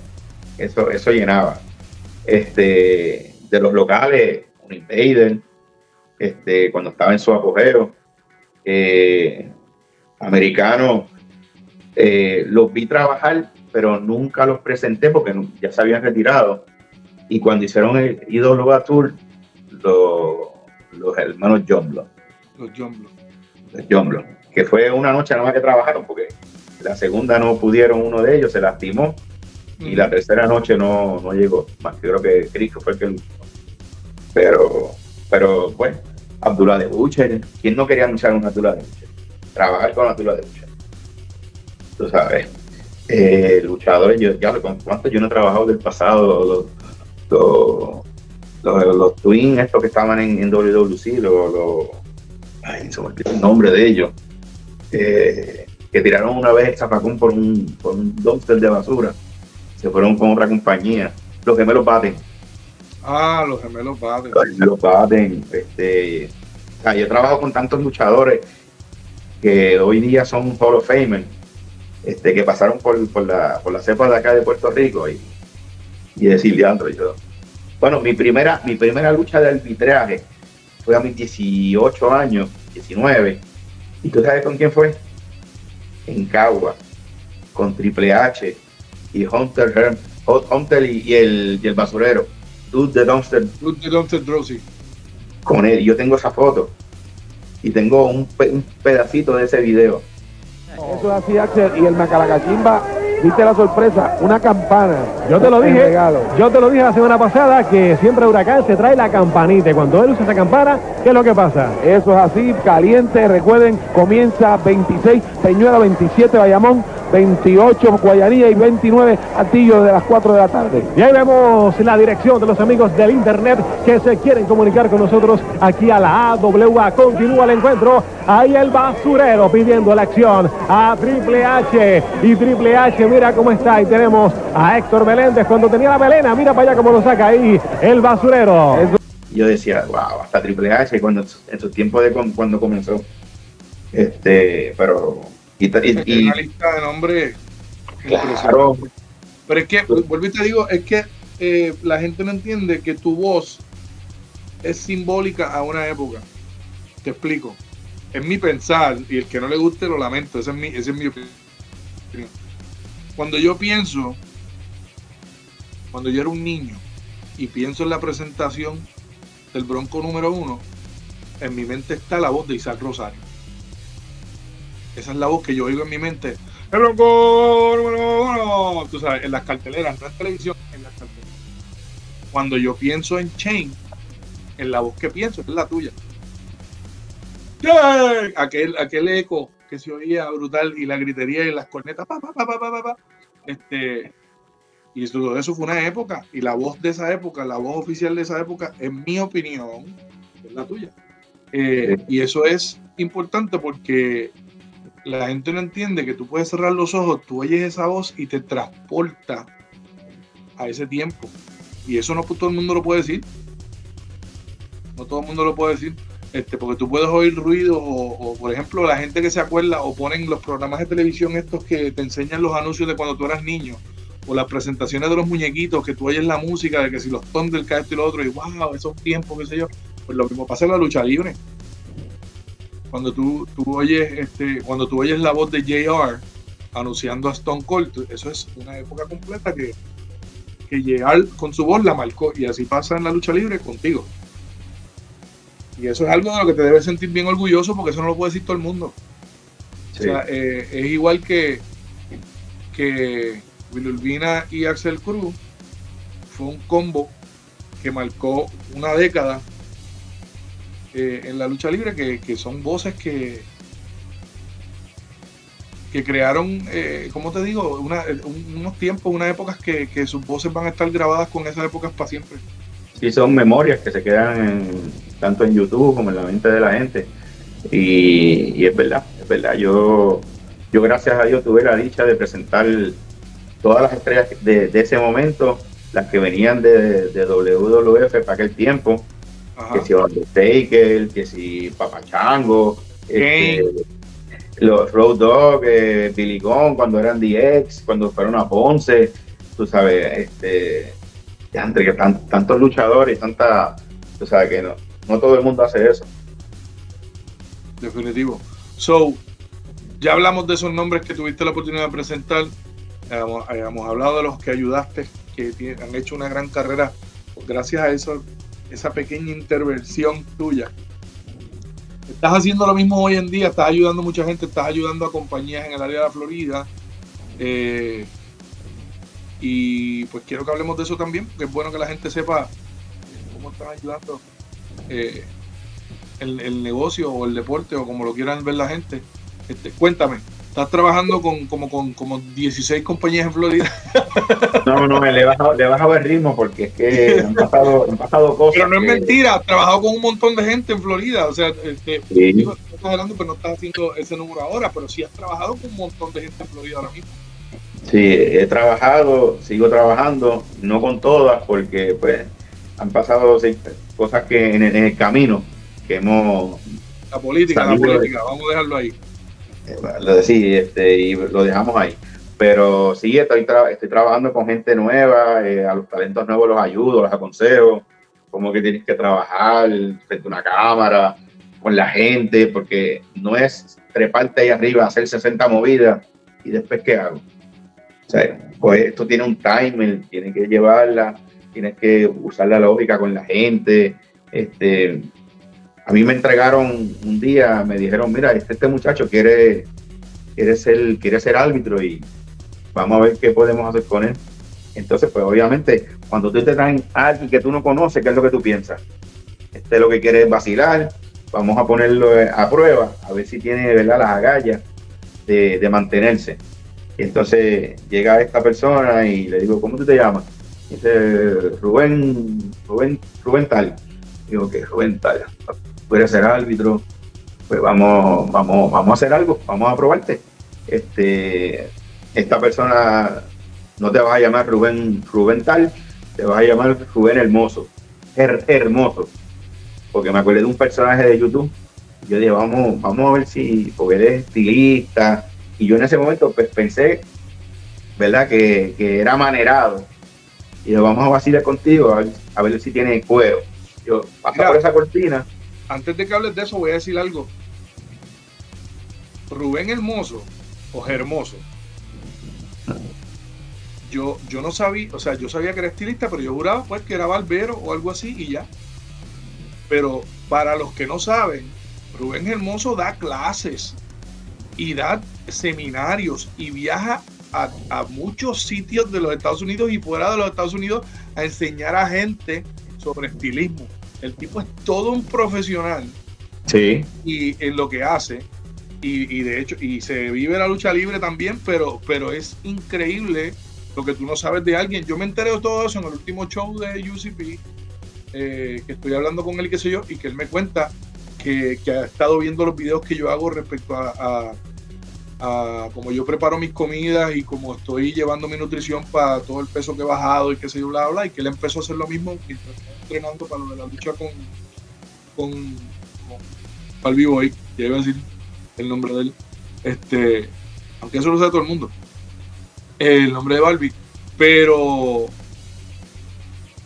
eso llenaba. De los locales, un Invader, cuando estaba en su apogeo. Americanos, los vi trabajar, pero nunca los presenté porque ya se habían retirado. Y cuando hicieron el IWA Tour, los hermanos Jomblo. Los Jomblo. Que fue una noche nada más que trabajaron, porque la segunda no pudieron, uno de ellos se lastimó. Y la tercera noche no llegó. Más que creo que Cristo fue el que... Pero bueno, Abdullah the Butcher. ¿Quién no quería anunciar un Abdullah the Butcher? Trabajar con Abdullah the Butcher. Tú sabes. Luchadores, yo no he trabajado del pasado. Los twins, estos que estaban en WWC, ay, se me olvidó el nombre de ellos, que tiraron una vez el zapacón por un dumpster de basura, se fueron con otra compañía, los gemelos Baten. Ah, los gemelos Baten. Los gemelos Baten. Yo trabajo con tantos luchadores que hoy día son Hall of Famer, que pasaron por la cepa de acá de Puerto Rico y decirle a Android. Bueno, mi primera lucha de arbitraje fue a mis 18 años, 19. ¿Y tú sabes con quién fue? En Caguas, con Triple H y Hunter y el basurero. Dude the Dumpster Drosy. Con él, yo tengo esa foto. Y tengo un pedacito de ese video. Eso es así, Axel, y el Macalacachimba. Viste la sorpresa, una campana. Yo te lo dije la semana pasada que siempre Huracán se trae la campanita y cuando él usa esa campana, ¿qué es lo que pasa? Eso es así, caliente, recuerden, comienza 26, Peñuela, 27, Bayamón, 28, Guayanilla y 29, Atillo de las 4 de la tarde. Y ahí vemos la dirección de los amigos del internet que se quieren comunicar con nosotros aquí a la AWA. Continúa el encuentro, ahí el basurero pidiendo la acción a Triple H, y Triple H mira cómo está, y tenemos a Héctor Meléndez cuando tenía la melena, mira para allá cómo lo saca ahí el basurero. Yo decía, wow, hasta Triple H cuando en su tiempo de cuando comenzó, pero... Y una lista de nombres, claro. Pero es que, vuelvo y te digo, es que la gente no entiende que tu voz es simbólica a una época. Te explico, es mi pensar, y el que no le guste lo lamento, esa es mi opinión. Cuando yo pienso, cuando yo era un niño y pienso en la presentación del Bronco número 1, en mi mente está la voz de Isaac Rosario. Esa es la voz que yo oigo en mi mente. ¡El Bronco número 1! Tú sabes, en las carteleras, no en televisión, en las carteleras. Cuando yo pienso en Chain, en la voz que pienso, es la tuya. ¡Yeah! Aquel eco que se oía brutal y la gritería y las cornetas. Pa, pa, pa, pa, pa, pa. Y todo eso fue una época. Y la voz de esa época, la voz oficial de esa época, en mi opinión, es la tuya. Y eso es importante porque... la gente no entiende que tú puedes cerrar los ojos, tú oyes esa voz y te transporta a ese tiempo. Y eso no todo el mundo lo puede decir. No todo el mundo lo puede decir. Porque tú puedes oír ruidos o, por ejemplo, la gente que se acuerda o ponen los programas de televisión estos que te enseñan los anuncios de cuando tú eras niño. O las presentaciones de los muñequitos, que tú oyes la música, de que si los Thunder, que esto y lo otro, y wow, esos tiempos, qué sé yo. Pues lo mismo pasa en la lucha libre. Cuando tú oyes cuando tú oyes la voz de JR anunciando a Stone Cold, eso es una época completa que JR con su voz la marcó, y así pasa en la lucha libre contigo. Y eso es algo de lo que te debes sentir bien orgulloso, porque eso no lo puede decir todo el mundo. Sí. O sea, es igual que Will Urbina y Axel Cruz, fue un combo que marcó una década en la lucha libre, que son voces que crearon, ¿cómo te digo? Unos tiempos, unas épocas que sus voces van a estar grabadas con esas épocas para siempre. Sí, son memorias que se quedan tanto en YouTube como en la mente de la gente. Y es verdad. Yo gracias a Dios tuve la dicha de presentar todas las estrellas de ese momento, las que venían de WWF para aquel tiempo. Ajá. Que si Undertaker, que si Papachango, los Road Dogg, Billy Gunn, cuando eran DX, cuando fueron a Ponce, tú sabes, entre tantos luchadores, tú sabes que no, No todo el mundo hace eso. Definitivo. So, ya hablamos de esos nombres que tuviste la oportunidad de presentar. Habíamos hablado de los que ayudaste, que han hecho una gran carrera gracias a eso, esa pequeña intervención tuya. Estás haciendo lo mismo hoy en día, estás ayudando a mucha gente, estás ayudando a compañías en el área de la Florida. Y pues quiero que hablemos de eso también, porque es bueno que la gente sepa cómo estás ayudando el negocio o el deporte o como lo quieran ver la gente. Cuéntame, estás trabajando como 16 compañías en Florida. No, le he bajado el ritmo porque es que han pasado cosas. Pero no es mentira, has trabajado con un montón de gente en Florida. O sea, sí. Digo, estás hablando, pero no estás haciendo ese número ahora, pero sí has trabajado con un montón de gente en Florida ahora mismo. Sí, he trabajado, sigo trabajando, no con todas, porque pues han pasado cosas que en el camino que hemos... La política, vamos a dejarlo ahí. Sí, y lo dejamos ahí. Pero sí, estoy trabajando con gente nueva, a los talentos nuevos los ayudo, los aconsejo, cómo que tienes que trabajar frente a una cámara, con la gente, porque no es treparte ahí arriba, hacer 60 movidas y después ¿qué hago? O sea, pues esto tiene un timer, tienes que llevarla, tienes que usar la lógica con la gente. A mí me entregaron un día, me dijeron, mira, este muchacho quiere ser árbitro y vamos a ver qué podemos hacer con él. Entonces, pues obviamente, cuando tú te traen a alguien que tú no conoces, ¿qué es lo que tú piensas? Lo que quiere es vacilar, vamos a ponerlo a prueba, a ver si tiene, ¿verdad?, las agallas de mantenerse. Y entonces llega esta persona y le digo, ¿cómo tú te llamas? Y dice, Rubén tal. Digo, que Rubén tal, puede ser árbitro, pues vamos a hacer algo, vamos a probarte. Esta persona no te vas a llamar Rubén tal, te vas a llamar Rubén Hermoso, Hermoso, porque me acordé de un personaje de YouTube. Yo dije, vamos a ver si, porque él es estilista, y yo en ese momento pues, pensé, ¿verdad?, que era manerado, y yo, vamos a vacilar contigo, a ver si tiene cuero. Yo paso por esa cortina. Antes de que hables de eso, voy a decir algo. Rubén Hermoso o Hermoso. Yo no sabía, o sea, yo sabía que era estilista, pero yo juraba pues que era barbero o algo así y ya. Pero para los que no saben, Rubén Hermoso da clases y da seminarios y viaja a muchos sitios de los Estados Unidos y fuera de los Estados Unidos a enseñar a gente sobre estilismo. El tipo es todo un profesional. Sí. Y en lo que hace. Y de hecho, y se vive la lucha libre también, pero es increíble lo que tú no sabes de alguien. Yo me enteré de todo eso en el último show de UCP, que estoy hablando con él y qué sé yo, y que él me cuenta que ha estado viendo los videos que yo hago respecto a cómo yo preparo mis comidas y cómo estoy llevando mi nutrición para todo el peso que he bajado y qué sé yo, bla, bla, y que él empezó a hacer lo mismo mientras estaba entrenando para lo de la lucha con B-Boy, ya iba a decir el nombre de él, aunque eso lo sabe todo el mundo, el nombre de Barbie, pero...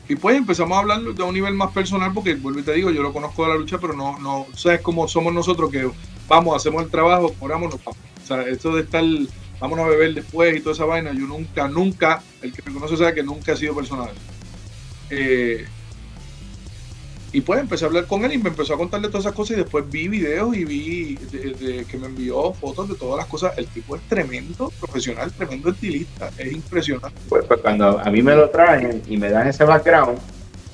Y pues empezamos a hablar de un nivel más personal porque, vuelvo y te digo, yo lo conozco de la lucha, pero no sabes cómo somos nosotros que vamos, hacemos el trabajo, cobramos, nos vamos. O sea, esto de estar, vámonos a beber después y toda esa vaina, yo nunca, el que me conoce sabe que nunca ha sido personal. Y pues empecé a hablar con él y me empezó a contarle todas esas cosas y después vi videos y vi que me envió fotos de todas las cosas. El tipo es tremendo profesional, tremendo estilista, es impresionante. Pues cuando a mí me lo traen y me dan ese background,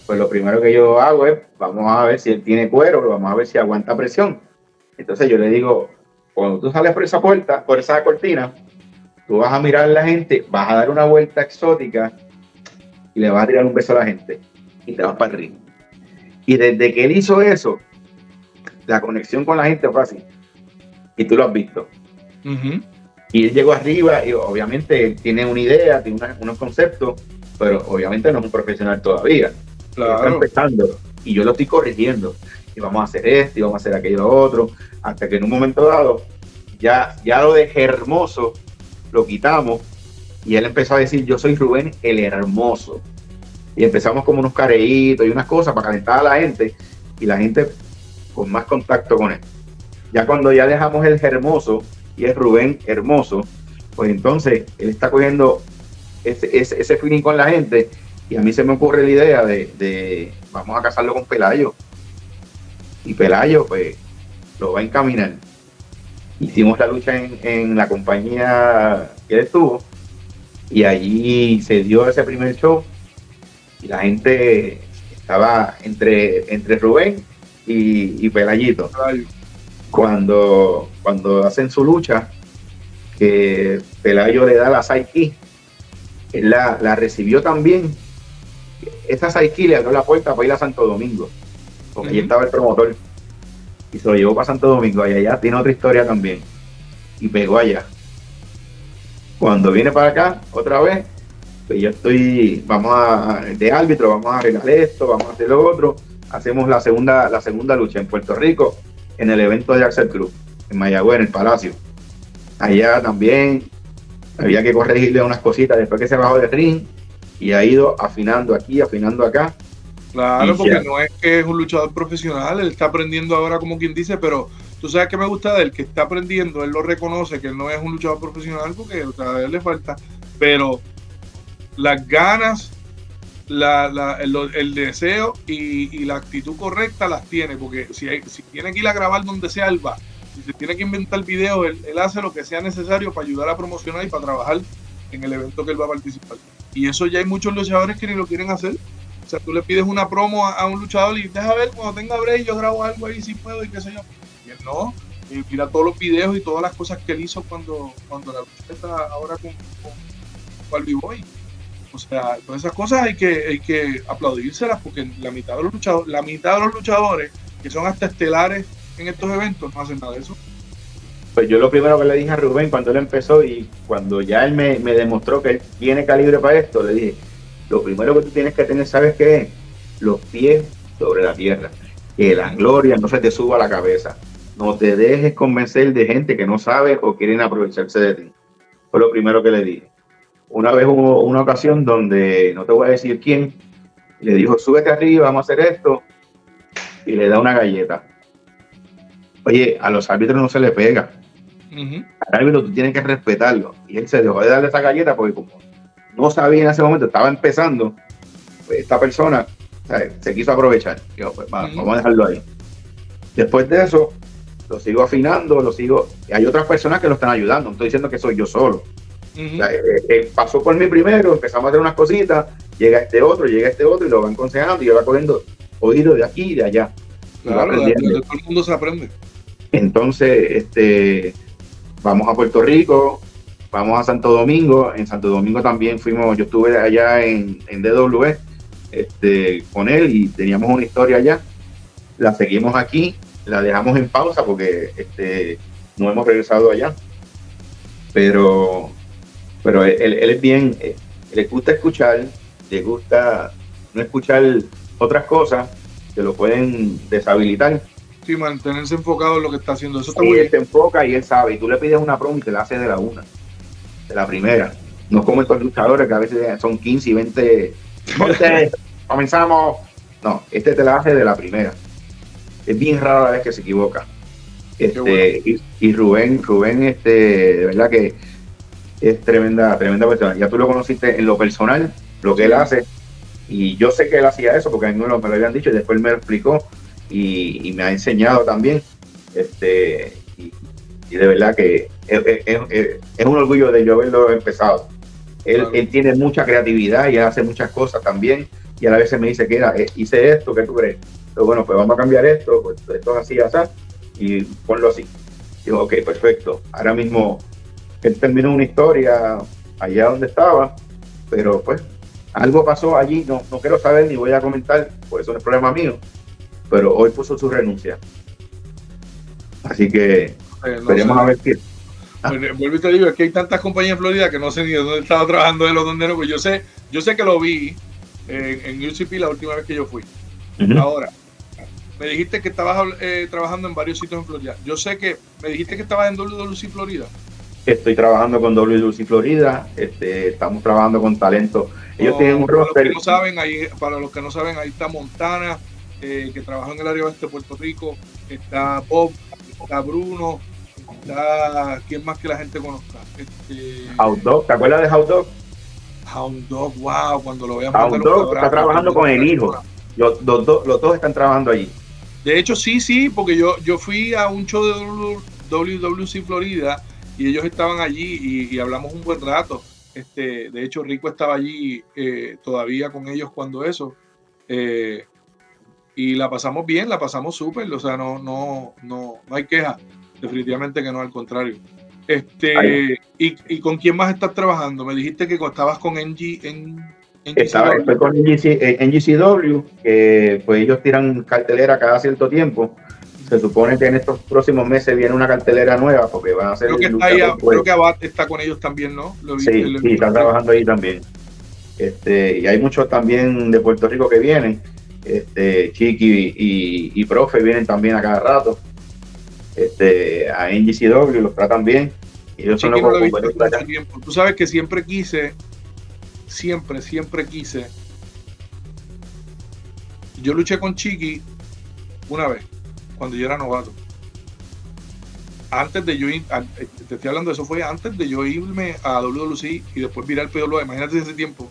pues lo primero que yo hago es, vamos a ver si él tiene cuero, vamos a ver si aguanta presión. Entonces yo le digo... Cuando tú sales por esa puerta, por esa cortina, tú vas a mirar a la gente, vas a dar una vuelta exótica y le vas a tirar un beso a la gente y te vas para el ring. Y desde que él hizo eso, la conexión con la gente fue así. Y tú lo has visto. Uh-huh. Y él llegó arriba y obviamente él tiene una idea, tiene unos conceptos, pero obviamente no es un profesional todavía. Claro. Está empezando y yo lo estoy corrigiendo. Y vamos a hacer esto, y vamos a hacer aquello otro, hasta que en un momento dado, ya lo de Hermoso lo quitamos, y él empezó a decir, yo soy Rubén el Hermoso. Y empezamos como unos careitos y unas cosas para calentar a la gente, y la gente con más contacto con él. Ya cuando ya dejamos el Hermoso y es Rubén Hermoso, pues entonces él está cogiendo ese feeling con la gente, y a mí se me ocurre la idea de vamos a casarlo con Pelayo, y Pelayo pues lo va a encaminar. Hicimos la lucha en la compañía que él estuvo, y allí se dio ese primer show, y la gente estaba entre Rubén y Pelayito. Cuando hacen su lucha, que Pelayo le da la sidekick, él la recibió también. Esa sidekick le abrió la puerta para ir a Santo Domingo, porque allí estaba el promotor, y se lo llevó para Santo Domingo, y allá tiene otra historia también, y pegó allá. Cuando viene para acá, otra vez, pues yo estoy, de árbitro, vamos a arreglar esto, vamos a hacer lo otro. Hacemos la segunda lucha en Puerto Rico, en el evento de Axel Cruz, en Mayagüez, en el Palacio. Allá también había que corregirle unas cositas después que se bajó del ring, y ha ido afinando aquí, afinando acá. Claro, porque no es que es un luchador profesional, él está aprendiendo ahora, como quien dice, pero tú sabes que me gusta de él, que está aprendiendo, él lo reconoce, que él no es un luchador profesional, porque a él le falta, pero las ganas, el deseo y la actitud correcta las tiene, porque si tiene que ir a grabar donde sea, él va. Si se tiene que inventar videos, él hace lo que sea necesario para ayudar a promocionar y para trabajar en el evento que él va a participar. Y eso ya hay muchos luchadores que ni lo quieren hacer. O sea, tú le pides una promo a un luchador y deja ver, cuando tenga break yo grabo algo ahí si puedo y qué sé yo. Y él no, y mira todos los videos y todas las cosas que él hizo cuando la lucha está ahora con Welby Boy. O sea, todas esas cosas hay que aplaudírselas, porque la mitad de los luchadores que son hasta estelares en estos eventos no hacen nada de eso. Pues yo lo primero que le dije a Rubén cuando él empezó, y cuando ya él me demostró que él tiene calibre para esto, le dije, lo primero que tú tienes que tener, ¿sabes qué es? Los pies sobre la tierra. Que la gloria no se te suba a la cabeza. No te dejes convencer de gente que no sabe o quieren aprovecharse de ti. Fue lo primero que le dije. Una vez hubo una ocasión donde, no te voy a decir quién, le dijo, súbete arriba, vamos a hacer esto, y le da una galleta. Oye, a los árbitros no se le pega. Al árbitro tú tienes que respetarlo. Y él se dejó de darle esa galleta porque como no sabía en ese momento, estaba empezando, pues esta persona, ¿sabes?, se quiso aprovechar. Yo, pues, vamos a dejarlo ahí. Después de eso, lo sigo afinando, hay otras personas que lo están ayudando, no estoy diciendo que soy yo solo. O sea, pasó por mí primero, empezamos a hacer unas cositas, llega este otro y lo van aconsejando, y yo va cogiendo oído de aquí y de allá. Claro, de todo el mundo se aprende. Entonces, vamos a Puerto Rico, vamos a Santo Domingo. En Santo Domingo también fuimos, yo estuve allá en DWC con él, y teníamos una historia allá, la seguimos aquí, la dejamos en pausa porque no hemos regresado allá, pero él es bien, le gusta escuchar, le gusta no escuchar otras cosas que lo pueden deshabilitar. Sí, mantenerse enfocado en lo que está haciendo. Eso está muy bien. Él se enfoca y él sabe, y tú le pides una promo y te la hace de la 1, de la primera. No como estos luchadores que a veces son 15 y 20, comenzamos. No, te la hace de la primera. Es bien rara la vez que se equivoca. Bueno. y Rubén, de verdad que es tremenda persona. Ya tú lo conociste en lo personal, lo que él hace, y yo sé que él hacía eso porque a mí me lo habían dicho, y después me lo explicó y me ha enseñado también. Y de verdad que es un orgullo de yo haberlo empezado. Él tiene mucha creatividad y hace muchas cosas también, y a veces me dice que hice esto, ¿qué tú crees? Entonces, bueno, pues vamos a cambiar esto, pues esto es así, así, y ponlo así. Digo, ok, perfecto. Ahora mismo él terminó una historia allá donde estaba, pero pues algo pasó allí, no quiero saber ni voy a comentar, pues eso no es problema mío, pero hoy puso su renuncia. Así que veremos a ver qué. Vuelvo y te digo, es que hay tantas compañías en Florida que no sé ni de dónde estaba trabajando él o dónde no, pues yo sé que lo vi en UCP la última vez que yo fui. Ahora, me dijiste que estabas trabajando en varios sitios en Florida. Yo sé que me dijiste que estabas en WWC Florida. Estoy trabajando con WWC Florida, estamos trabajando con talento. Ellos tienen un roster. Para los que no saben, ahí está Montana, que trabajó en el área oeste de Puerto Rico, está Bob, está Bruno, está quién más que la gente conozca. Hound Dog, ¿te acuerdas de Hound Dog? Hound Dog, wow, cuando lo veamos. Hound Dog está trabajando con el hijo. Los dos están trabajando allí. De hecho, sí, porque yo fui a un show de WWC Florida y ellos estaban allí y hablamos un buen rato. De hecho, Rico estaba allí todavía con ellos cuando eso. Y la pasamos bien, la pasamos súper. O sea, no hay queja. Definitivamente que no, al contrario. ¿Y con quién más estás trabajando? Me dijiste que estabas con NGCW. Estoy con NGCW, que pues ellos tiran cartelera cada cierto tiempo. Se supone que en estos próximos meses viene una cartelera nueva porque van a ser... Creo que Abad está con ellos también, ¿no? Sí, están trabajando ahí también. Y hay muchos también de Puerto Rico que vienen. Chiqui y Profe vienen también a cada rato. A NGCW los tratan bien. Ellos son los compañeros. Tú sabes que siempre quise... Siempre quise. Yo luché con Chiqui una vez, cuando yo era novato. Antes de yo ir, te estoy hablando, eso fue antes de yo irme a WWC y después virar el PWA. Imagínate ese tiempo.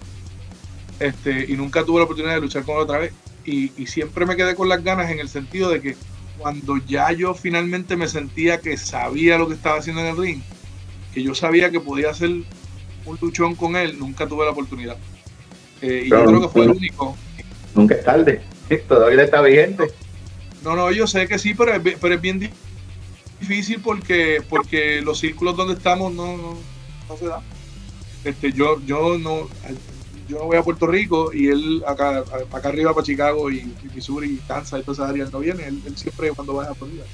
Y nunca tuve la oportunidad de luchar con él otra vez. Y siempre me quedé con las ganas en el sentido de que cuando ya yo finalmente me sentía que sabía lo que estaba haciendo en el ring, que yo sabía que podía hacer un luchón con él, nunca tuve la oportunidad. Y yo creo que fue el único. Nunca es tarde, todavía está vigente. No, yo sé que sí, pero es bien difícil porque los círculos donde estamos no se da. Yo voy a Puerto Rico y él acá arriba para Chicago y Missouri y Kansas y todas esas áreas no viene. Él siempre cuando va a Florida.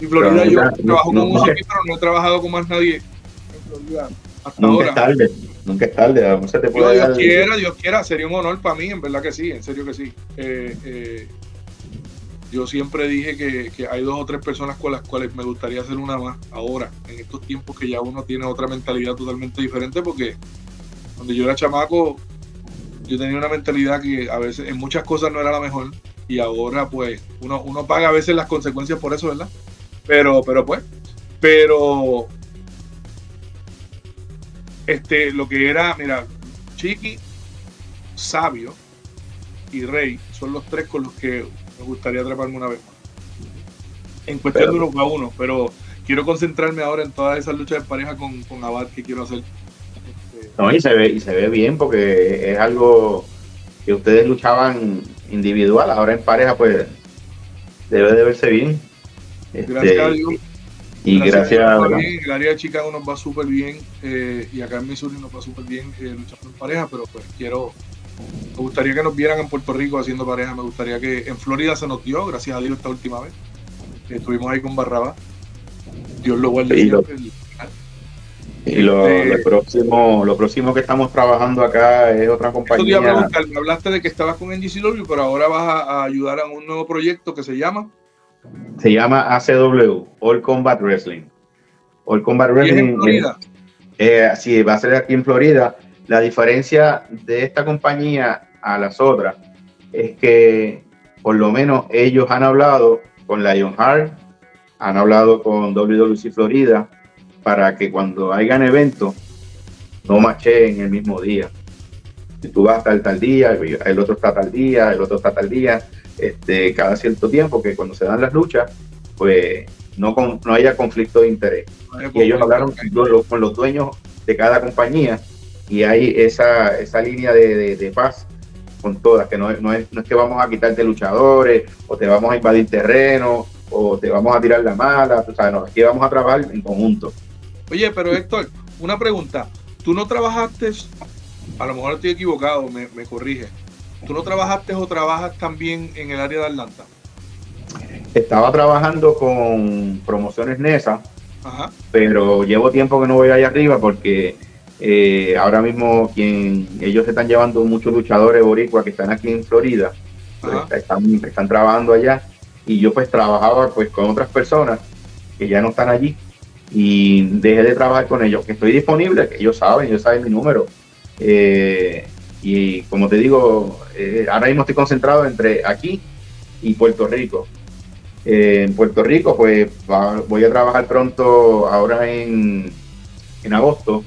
En Florida yo trabajo con un Zuki, pero no he trabajado con más nadie en Florida. Nunca es tarde. Aún se te puede Dios quiera, sería un honor para mí, en verdad que sí, en serio que sí. Yo siempre dije que hay 2 o 3 personas con las cuales me gustaría hacer una más ahora, en estos tiempos que ya uno tiene otra mentalidad totalmente diferente, porque cuando yo era chamaco, yo tenía una mentalidad que a veces en muchas cosas no era la mejor, y ahora pues uno paga a veces las consecuencias por eso, ¿verdad? Pero lo que era, mira, Chiqui, Sabio y Rey son los 3 con los que me gustaría atraparme una vez más. En cuestión de 1 a 1, pero quiero concentrarme ahora en todas esas luchas de pareja con Abad que quiero hacer. No, y se ve bien porque es algo que ustedes luchaban individual, ahora en pareja pues debe de verse bien. Gracias a Dios. Y gracias a el área de Chicago nos va súper bien y acá en Missouri nos va súper bien luchando en pareja, pero pues me gustaría que nos vieran en Puerto Rico haciendo pareja, me gustaría que en Florida se nos dio, gracias a Dios esta última vez, estuvimos ahí con Barrabás, Dios lo guarde. Lo próximo que estamos trabajando acá es otra compañía. Me hablaste de que estabas con NGCW, pero ahora vas a ayudar a un nuevo proyecto que se llama ACW, All Combat Wrestling. All Combat Wrestling. ¿En Florida? Sí, va a ser aquí en Florida. La diferencia de esta compañía a las otras es que por lo menos ellos han hablado con Lionheart, han hablado con WWC Florida para que cuando hagan eventos no macheen el mismo día. Si tú vas hasta tal día, el otro está tal día, el otro está tal día, cada cierto tiempo, que cuando se dan las luchas, pues no haya conflicto de interés. Y ellos hablaron con los dueños de cada compañía y hay esa línea de paz con todas, que no es que vamos a quitarte luchadores, o te vamos a invadir terreno, o te vamos a tirar la mala, o sea, aquí vamos a trabajar en conjunto. Oye, pero Héctor, una pregunta, tú no trabajaste, a lo mejor estoy equivocado, me corrige. ¿Tú no trabajaste o trabajas también en el área de Atlanta? Estaba trabajando con Promociones Nesa, ajá, pero llevo tiempo que no voy allá arriba porque ahora mismo ellos están llevando muchos luchadores boricuas que están aquí en Florida, están trabajando allá y yo pues trabajaba pues con otras personas que ya no están allí y dejé de trabajar con ellos, que estoy disponible, que ellos saben mi número. Y como te digo, ahora mismo estoy concentrado entre aquí y Puerto Rico. En Puerto Rico, pues voy a trabajar pronto, ahora en agosto,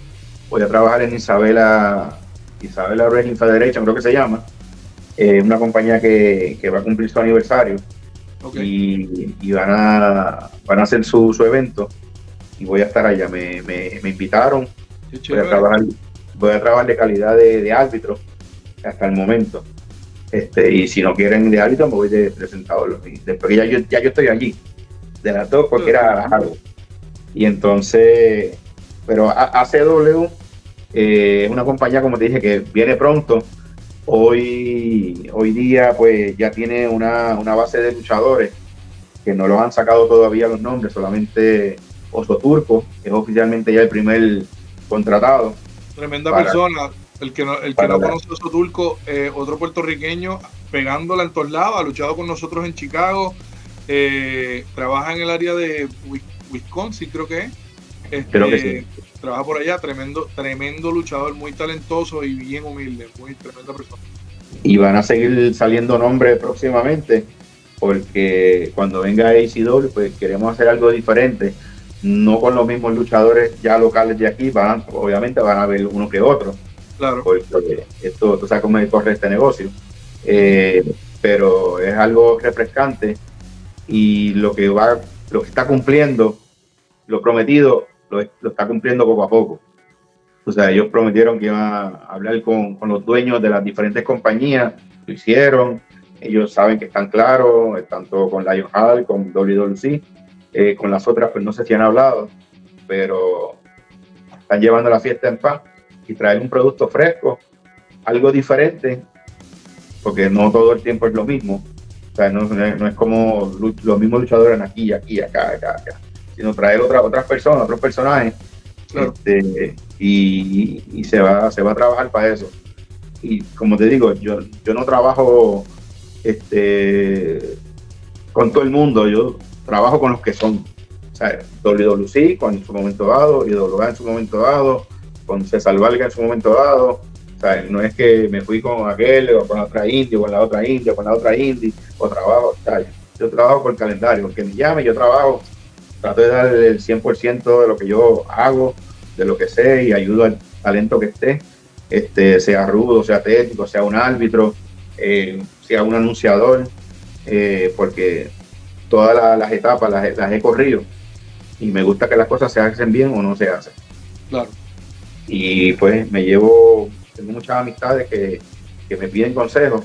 voy a trabajar en Isabela Wrestling Federation, creo que se llama, una compañía que va a cumplir su aniversario. Okay. Y van a hacer su evento y voy a estar allá. Me invitaron, voy a trabajar de calidad de árbitro hasta el momento, y si no quieren de árbitro me voy de presentador, porque ya yo estoy allí, de las dos, cualquiera algo. Y entonces, pero ACW es una compañía, como te dije, que viene pronto. Hoy día pues ya tiene una base de luchadores que no los han sacado todavía los nombres, solamente Oso Turco, que es oficialmente ya el primer contratado. Tremenda persona, el que no conoce a Oso Turco, otro puertorriqueño pegándola en todos lados, ha luchado con nosotros en Chicago, trabaja en el área de Wisconsin, creo que es. Creo que sí. Trabaja por allá, tremendo luchador, muy talentoso y bien humilde, muy tremenda persona. Y van a seguir saliendo nombres próximamente, porque cuando venga ACW, pues queremos hacer algo diferente, no con los mismos luchadores ya locales de aquí, obviamente van a haber uno que otro. Claro. Porque esto, tú sabes cómo corre este negocio, pero es algo refrescante y lo que está cumpliendo, lo prometido, lo está cumpliendo poco a poco. O sea, ellos prometieron que iban a hablar con los dueños de las diferentes compañías, lo hicieron, ellos saben que están claros, tanto con Lionheart, con WWC, con las otras pues no sé si han hablado, pero están llevando la fiesta en paz y traer un producto fresco, algo diferente, porque no todo el tiempo es lo mismo. O sea, no es como los mismos luchadores aquí, acá, sino traer otras personas, otros personajes. Claro. Y se va a trabajar para eso. Y como te digo, yo no trabajo con todo el mundo, yo trabajo con los que son. O sea, WWC en su momento dado, IWA en su momento dado, con César Valga en su momento dado. O sea, no es que me fui con aquel o con la otra indie, o con la otra indie, o con la otra indie, o trabajo. O sea, yo trabajo por calendario, porque me llame, yo trabajo. Trato de dar el 100% de lo que yo hago, de lo que sé, y ayudo al talento que esté, sea rudo, sea técnico, sea un árbitro, sea un anunciador, porque todas las etapas las he corrido y me gusta que las cosas se hacen bien o no se hacen. Claro. Y pues tengo muchas amistades que me piden consejos.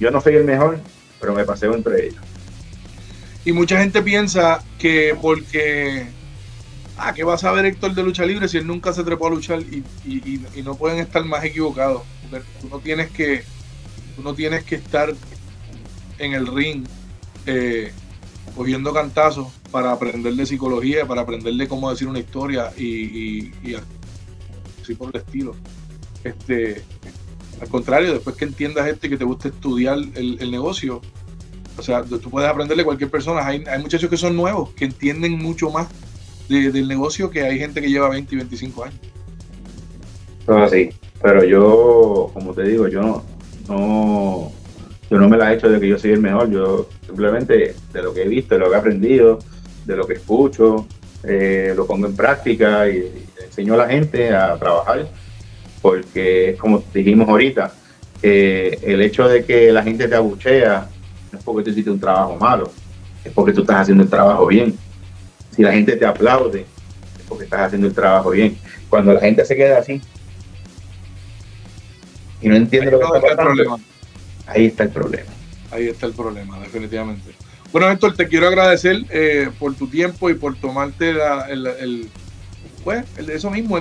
Yo no soy el mejor, pero me paseo entre ellos. Y mucha gente piensa que porque, ¿qué va a saber Héctor de lucha libre si él nunca se trepó a luchar? Y no pueden estar más equivocados. Tú no tienes que estar en el ring cogiendo cantazos para aprender de psicología, para aprender de cómo decir una historia y así por el estilo. Al contrario, después que entiendas que te gusta estudiar el negocio, o sea, tú puedes aprenderle a cualquier persona. Hay muchachos que son nuevos, que entienden mucho más del negocio, que hay gente que lleva 20 y 25 años. No, sí, pero yo, como te digo, yo no me la he hecho de que yo soy el mejor. Yo simplemente de lo que he visto, de lo que he aprendido, de lo que escucho, lo pongo en práctica y enseño a la gente a trabajar, porque es como dijimos ahorita, el hecho de que la gente te abuchea no es porque tú hiciste un trabajo malo, es porque tú estás haciendo el trabajo bien. Si la gente te aplaude, es porque estás haciendo el trabajo bien. Cuando la gente se queda así y no entiende lo que está pasando, ahí está el problema. Ahí está el problema, definitivamente. Bueno, Héctor, te quiero agradecer por tu tiempo y por tomarte el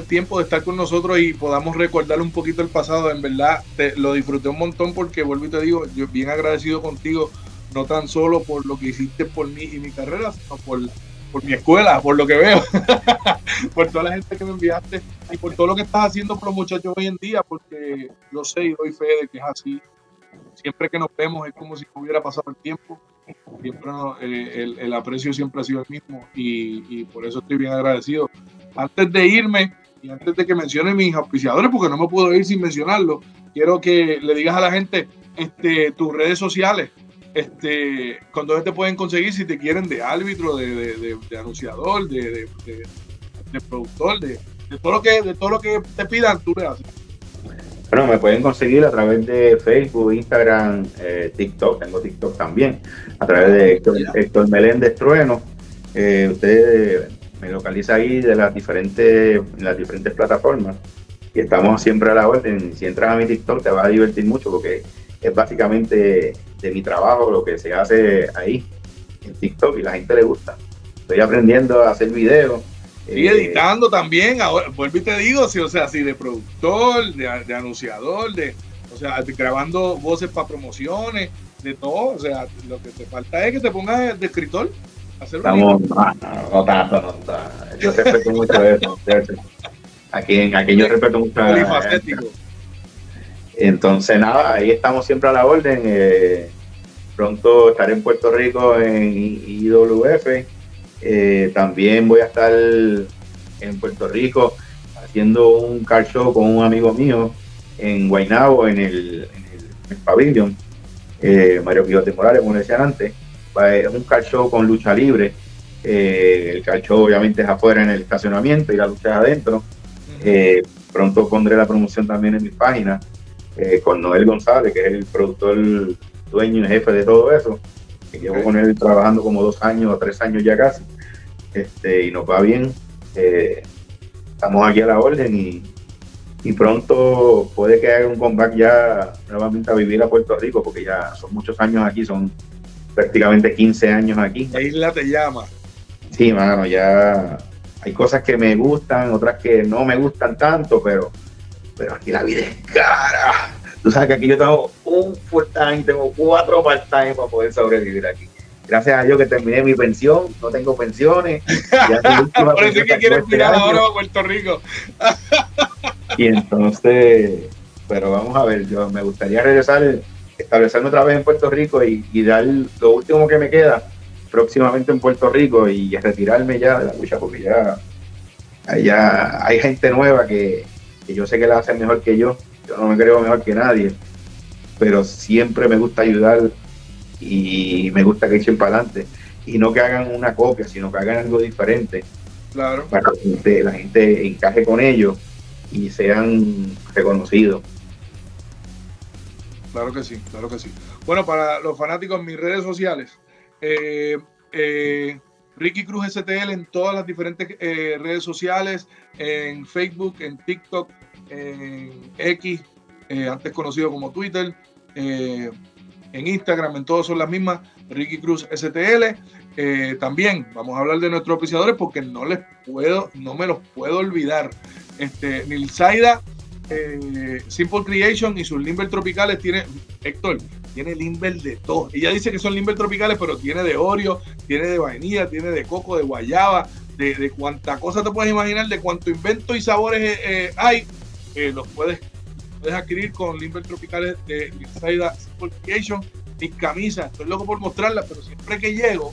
tiempo de estar con nosotros y podamos recordar un poquito el pasado. En verdad, lo disfruté un montón, porque vuelvo y te digo, yo bien agradecido contigo, no tan solo por lo que hiciste por mí y mi carrera, sino por mi escuela, por lo que veo, por toda la gente que me enviaste y por todo lo que estás haciendo por los muchachos hoy en día, porque yo sé y doy fe de que es así. Siempre que nos vemos es como si no hubiera pasado el tiempo. Siempre el aprecio siempre ha sido el mismo y por eso estoy bien agradecido. Antes de irme y antes de que mencione mis auspiciadores, porque no me puedo ir sin mencionarlo, quiero que le digas a la gente tus redes sociales cuando te pueden conseguir si te quieren de árbitro, de anunciador, de productor, de todo lo que te pidan, tú le haces. Bueno, me pueden conseguir a través de Facebook, Instagram, TikTok, tengo TikTok también, a través de Héctor Meléndez Trueno. Usted me localiza ahí de las diferentes plataformas y estamos siempre a la orden. Si entras a mi TikTok te vas a divertir mucho porque es básicamente de mi trabajo lo que se hace ahí en TikTok y la gente le gusta. Estoy aprendiendo a hacer videos. Y editando también, ahora vuelvo y te digo, sí, o sea, sí, de productor, de anunciador, o sea, grabando voces para promociones, de todo, o sea, lo que te falta es que te pongas de escritor. Hacer no tanto. Yo respeto mucho eso. Aquí yo respeto mucho. Polifacético. Entonces, nada, ahí estamos siempre a la orden. Pronto estaré en Puerto Rico en IWF. También voy a estar en Puerto Rico haciendo un car show con un amigo mío en Guaynabo, en el pabellón. Mario Quijote Morales, como decían antes. Es un car show con lucha libre. El car show obviamente es afuera en el estacionamiento y la lucha es adentro. Pronto pondré la promoción también en mis páginas con Noel González, que es el productor, dueño y jefe de todo eso, que llevo con él trabajando como 2 años o 3 años ya casi, y nos va bien. Estamos aquí a la orden y pronto puede que haya un comeback ya nuevamente a vivir a Puerto Rico, porque ya son muchos años aquí, son prácticamente 15 años aquí. La isla te llama. Sí, mano, ya hay cosas que me gustan, otras que no me gustan tanto, pero aquí la vida es cara. Tú sabes que aquí yo tengo un full-time, tengo 4 part-time para poder sobrevivir aquí. Gracias a Dios que terminé mi pensión, no tengo pensiones. Parece que quieres mirar ahora a Puerto Rico. Y entonces, pero vamos a ver, yo me gustaría regresar, establecerme otra vez en Puerto Rico y dar lo último que me queda próximamente en Puerto Rico y retirarme ya de la lucha, porque ya hay gente nueva que yo sé que la hace mejor que yo. Yo no me creo mejor que nadie, pero siempre me gusta ayudar y me gusta que echen para adelante y no que hagan una copia, sino que hagan algo diferente. Claro. Para que la gente encaje con ellos y sean reconocidos. Claro que sí, claro que sí. Bueno, para los fanáticos en mis redes sociales, Ricky Cruz STL en todas las diferentes redes sociales, en Facebook, en TikTok, en X, antes conocido como Twitter, en Instagram, en todos son las mismas, Ricky Cruz STL. También vamos a hablar de nuestros auspiciadores porque no me los puedo olvidar. Nilsaida, Simple Creation y sus Limber tropicales tiene, Héctor, tiene Limber de todo. Ella dice que son Limber tropicales, pero tiene de Oreo, tiene de vainilla, tiene de coco, de guayaba, de cuánta cosa te puedes imaginar, de cuánto invento y sabores hay, los puedes adquirir con Limber tropicales de Inside Sportification. Mis camisas, estoy loco por mostrarlas, pero siempre que llego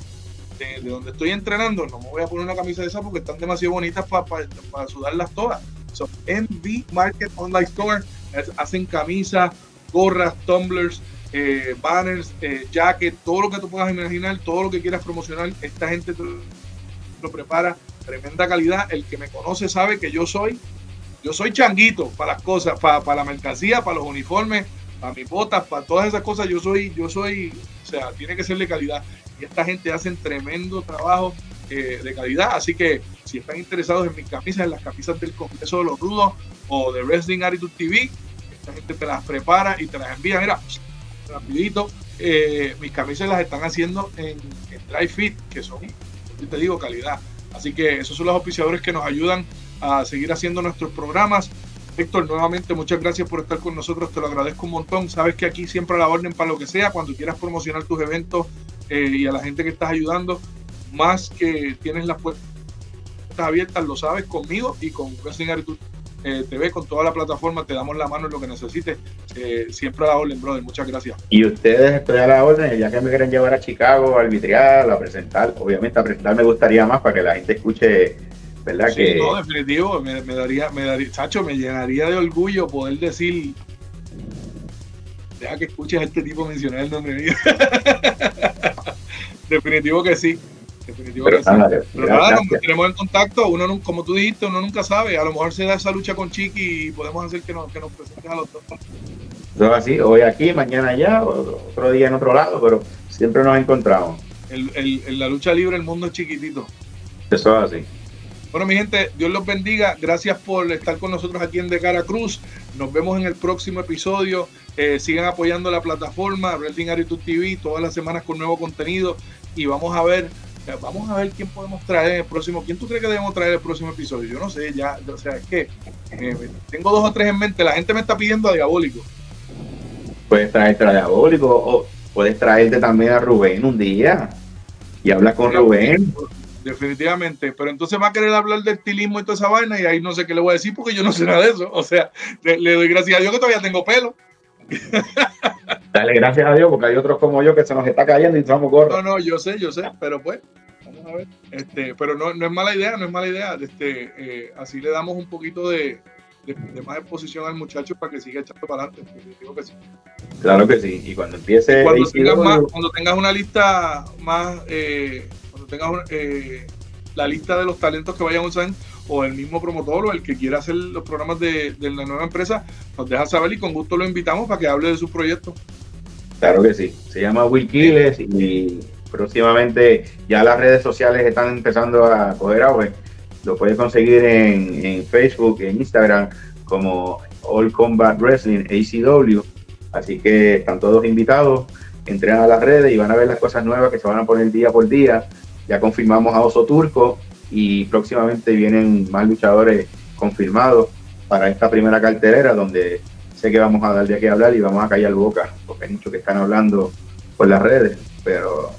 de donde estoy entrenando, no me voy a poner una camisa de esa porque están demasiado bonitas para sudarlas todas. So, MV Market Online Store, hacen camisas, gorras, tumblers, banners, jacket, todo lo que tú puedas imaginar, todo lo que quieras promocionar, esta gente lo prepara, tremenda calidad. El que me conoce sabe que yo soy changuito para las cosas, para la mercancía, para los uniformes, para mis botas, para todas esas cosas. Yo soy, o sea, tiene que ser de calidad. Y esta gente hace tremendo trabajo de calidad. Así que si están interesados en mis camisas, en las camisas del Congreso de los Rudos o de Wrestling Attitude TV, esta gente te las prepara y te las envía. Mira, rapidito, mis camisas las están haciendo en dry fit, que son, te digo, calidad. Así que esos son los auspiciadores que nos ayudan a seguir haciendo nuestros programas. Héctor, nuevamente muchas gracias por estar con nosotros, te lo agradezco un montón. Sabes que aquí siempre a la orden para lo que sea, cuando quieras promocionar tus eventos y a la gente que estás ayudando, más que tienes las puertas abiertas, lo sabes, conmigo y con Wrestling Attitude TV, con toda la plataforma, te damos la mano en lo que necesites, siempre a la orden, brother, muchas gracias. Y ustedes, estoy a la orden, ya que me quieren llevar a Chicago a arbitrar, a presentar, obviamente a presentar me gustaría más para que la gente escuche, ¿verdad? Sí, que... no, definitivo, me llenaría de orgullo poder decir deja que escuches a este tipo mencionar el nombre mío. Definitivo que sí. Definitivo pero que sí. Pero nada, nos mantenemos en contacto. Uno, como tú dijiste, uno nunca sabe. A lo mejor se da esa lucha con Chiqui y podemos hacer que nos presentes a los dos. Eso es así, hoy aquí, mañana allá, otro día en otro lado, pero siempre nos encontramos. En la lucha libre el mundo es chiquitito. Eso es así. Bueno, mi gente, Dios los bendiga. Gracias por estar con nosotros aquí en De Cara a Cruz. Nos vemos en el próximo episodio. Sigan apoyando la plataforma, Wrestling Attitude TV, todas las semanas con nuevo contenido. Y vamos a ver quién podemos traer en el próximo. ¿Quién tú crees que debemos traer el próximo episodio? Yo no sé, ya, o sea, es que tengo dos o tres en mente. La gente me está pidiendo a Diabólico. Puedes traerte a Diabólico o puedes traerte también a Rubén un día y habla con Rubén. Definitivamente, pero entonces va a querer hablar del estilismo y toda esa vaina y ahí no sé qué le voy a decir porque yo no sé nada de eso. O sea, le doy gracias a Dios que todavía tengo pelo. Dale gracias a Dios porque hay otros como yo que se nos está cayendo y estamos gordos. No, yo sé, pero pues, vamos a ver. Pero no es mala idea, así le damos un poquito de más exposición al muchacho para que siga echando para adelante. Digo que sí. Claro que sí, y cuando empiece... Y cuando tengas una lista más... la lista de los talentos que vayan a usar o el mismo promotor o el que quiera hacer los programas de la nueva empresa, nos deja saber y con gusto lo invitamos para que hable de sus proyectos. Claro que sí, se llama Will Quiles y próximamente ya las redes sociales están empezando a coger auge. Lo puedes conseguir en Facebook, en Instagram como All Combat Wrestling ACW, así que están todos invitados, entren a las redes y van a ver las cosas nuevas que se van a poner día por día. Ya confirmamos a Oso Turco y próximamente vienen más luchadores confirmados para esta primera cartelera donde sé que vamos a dar de qué hablar y vamos a callar boca porque hay muchos que están hablando por las redes, pero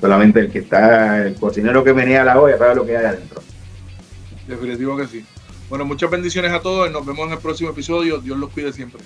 solamente el que está, el cocinero que venía a la olla sabe lo que hay adentro. Definitivo que sí. Bueno, muchas bendiciones a todos y nos vemos en el próximo episodio. Dios los cuide siempre.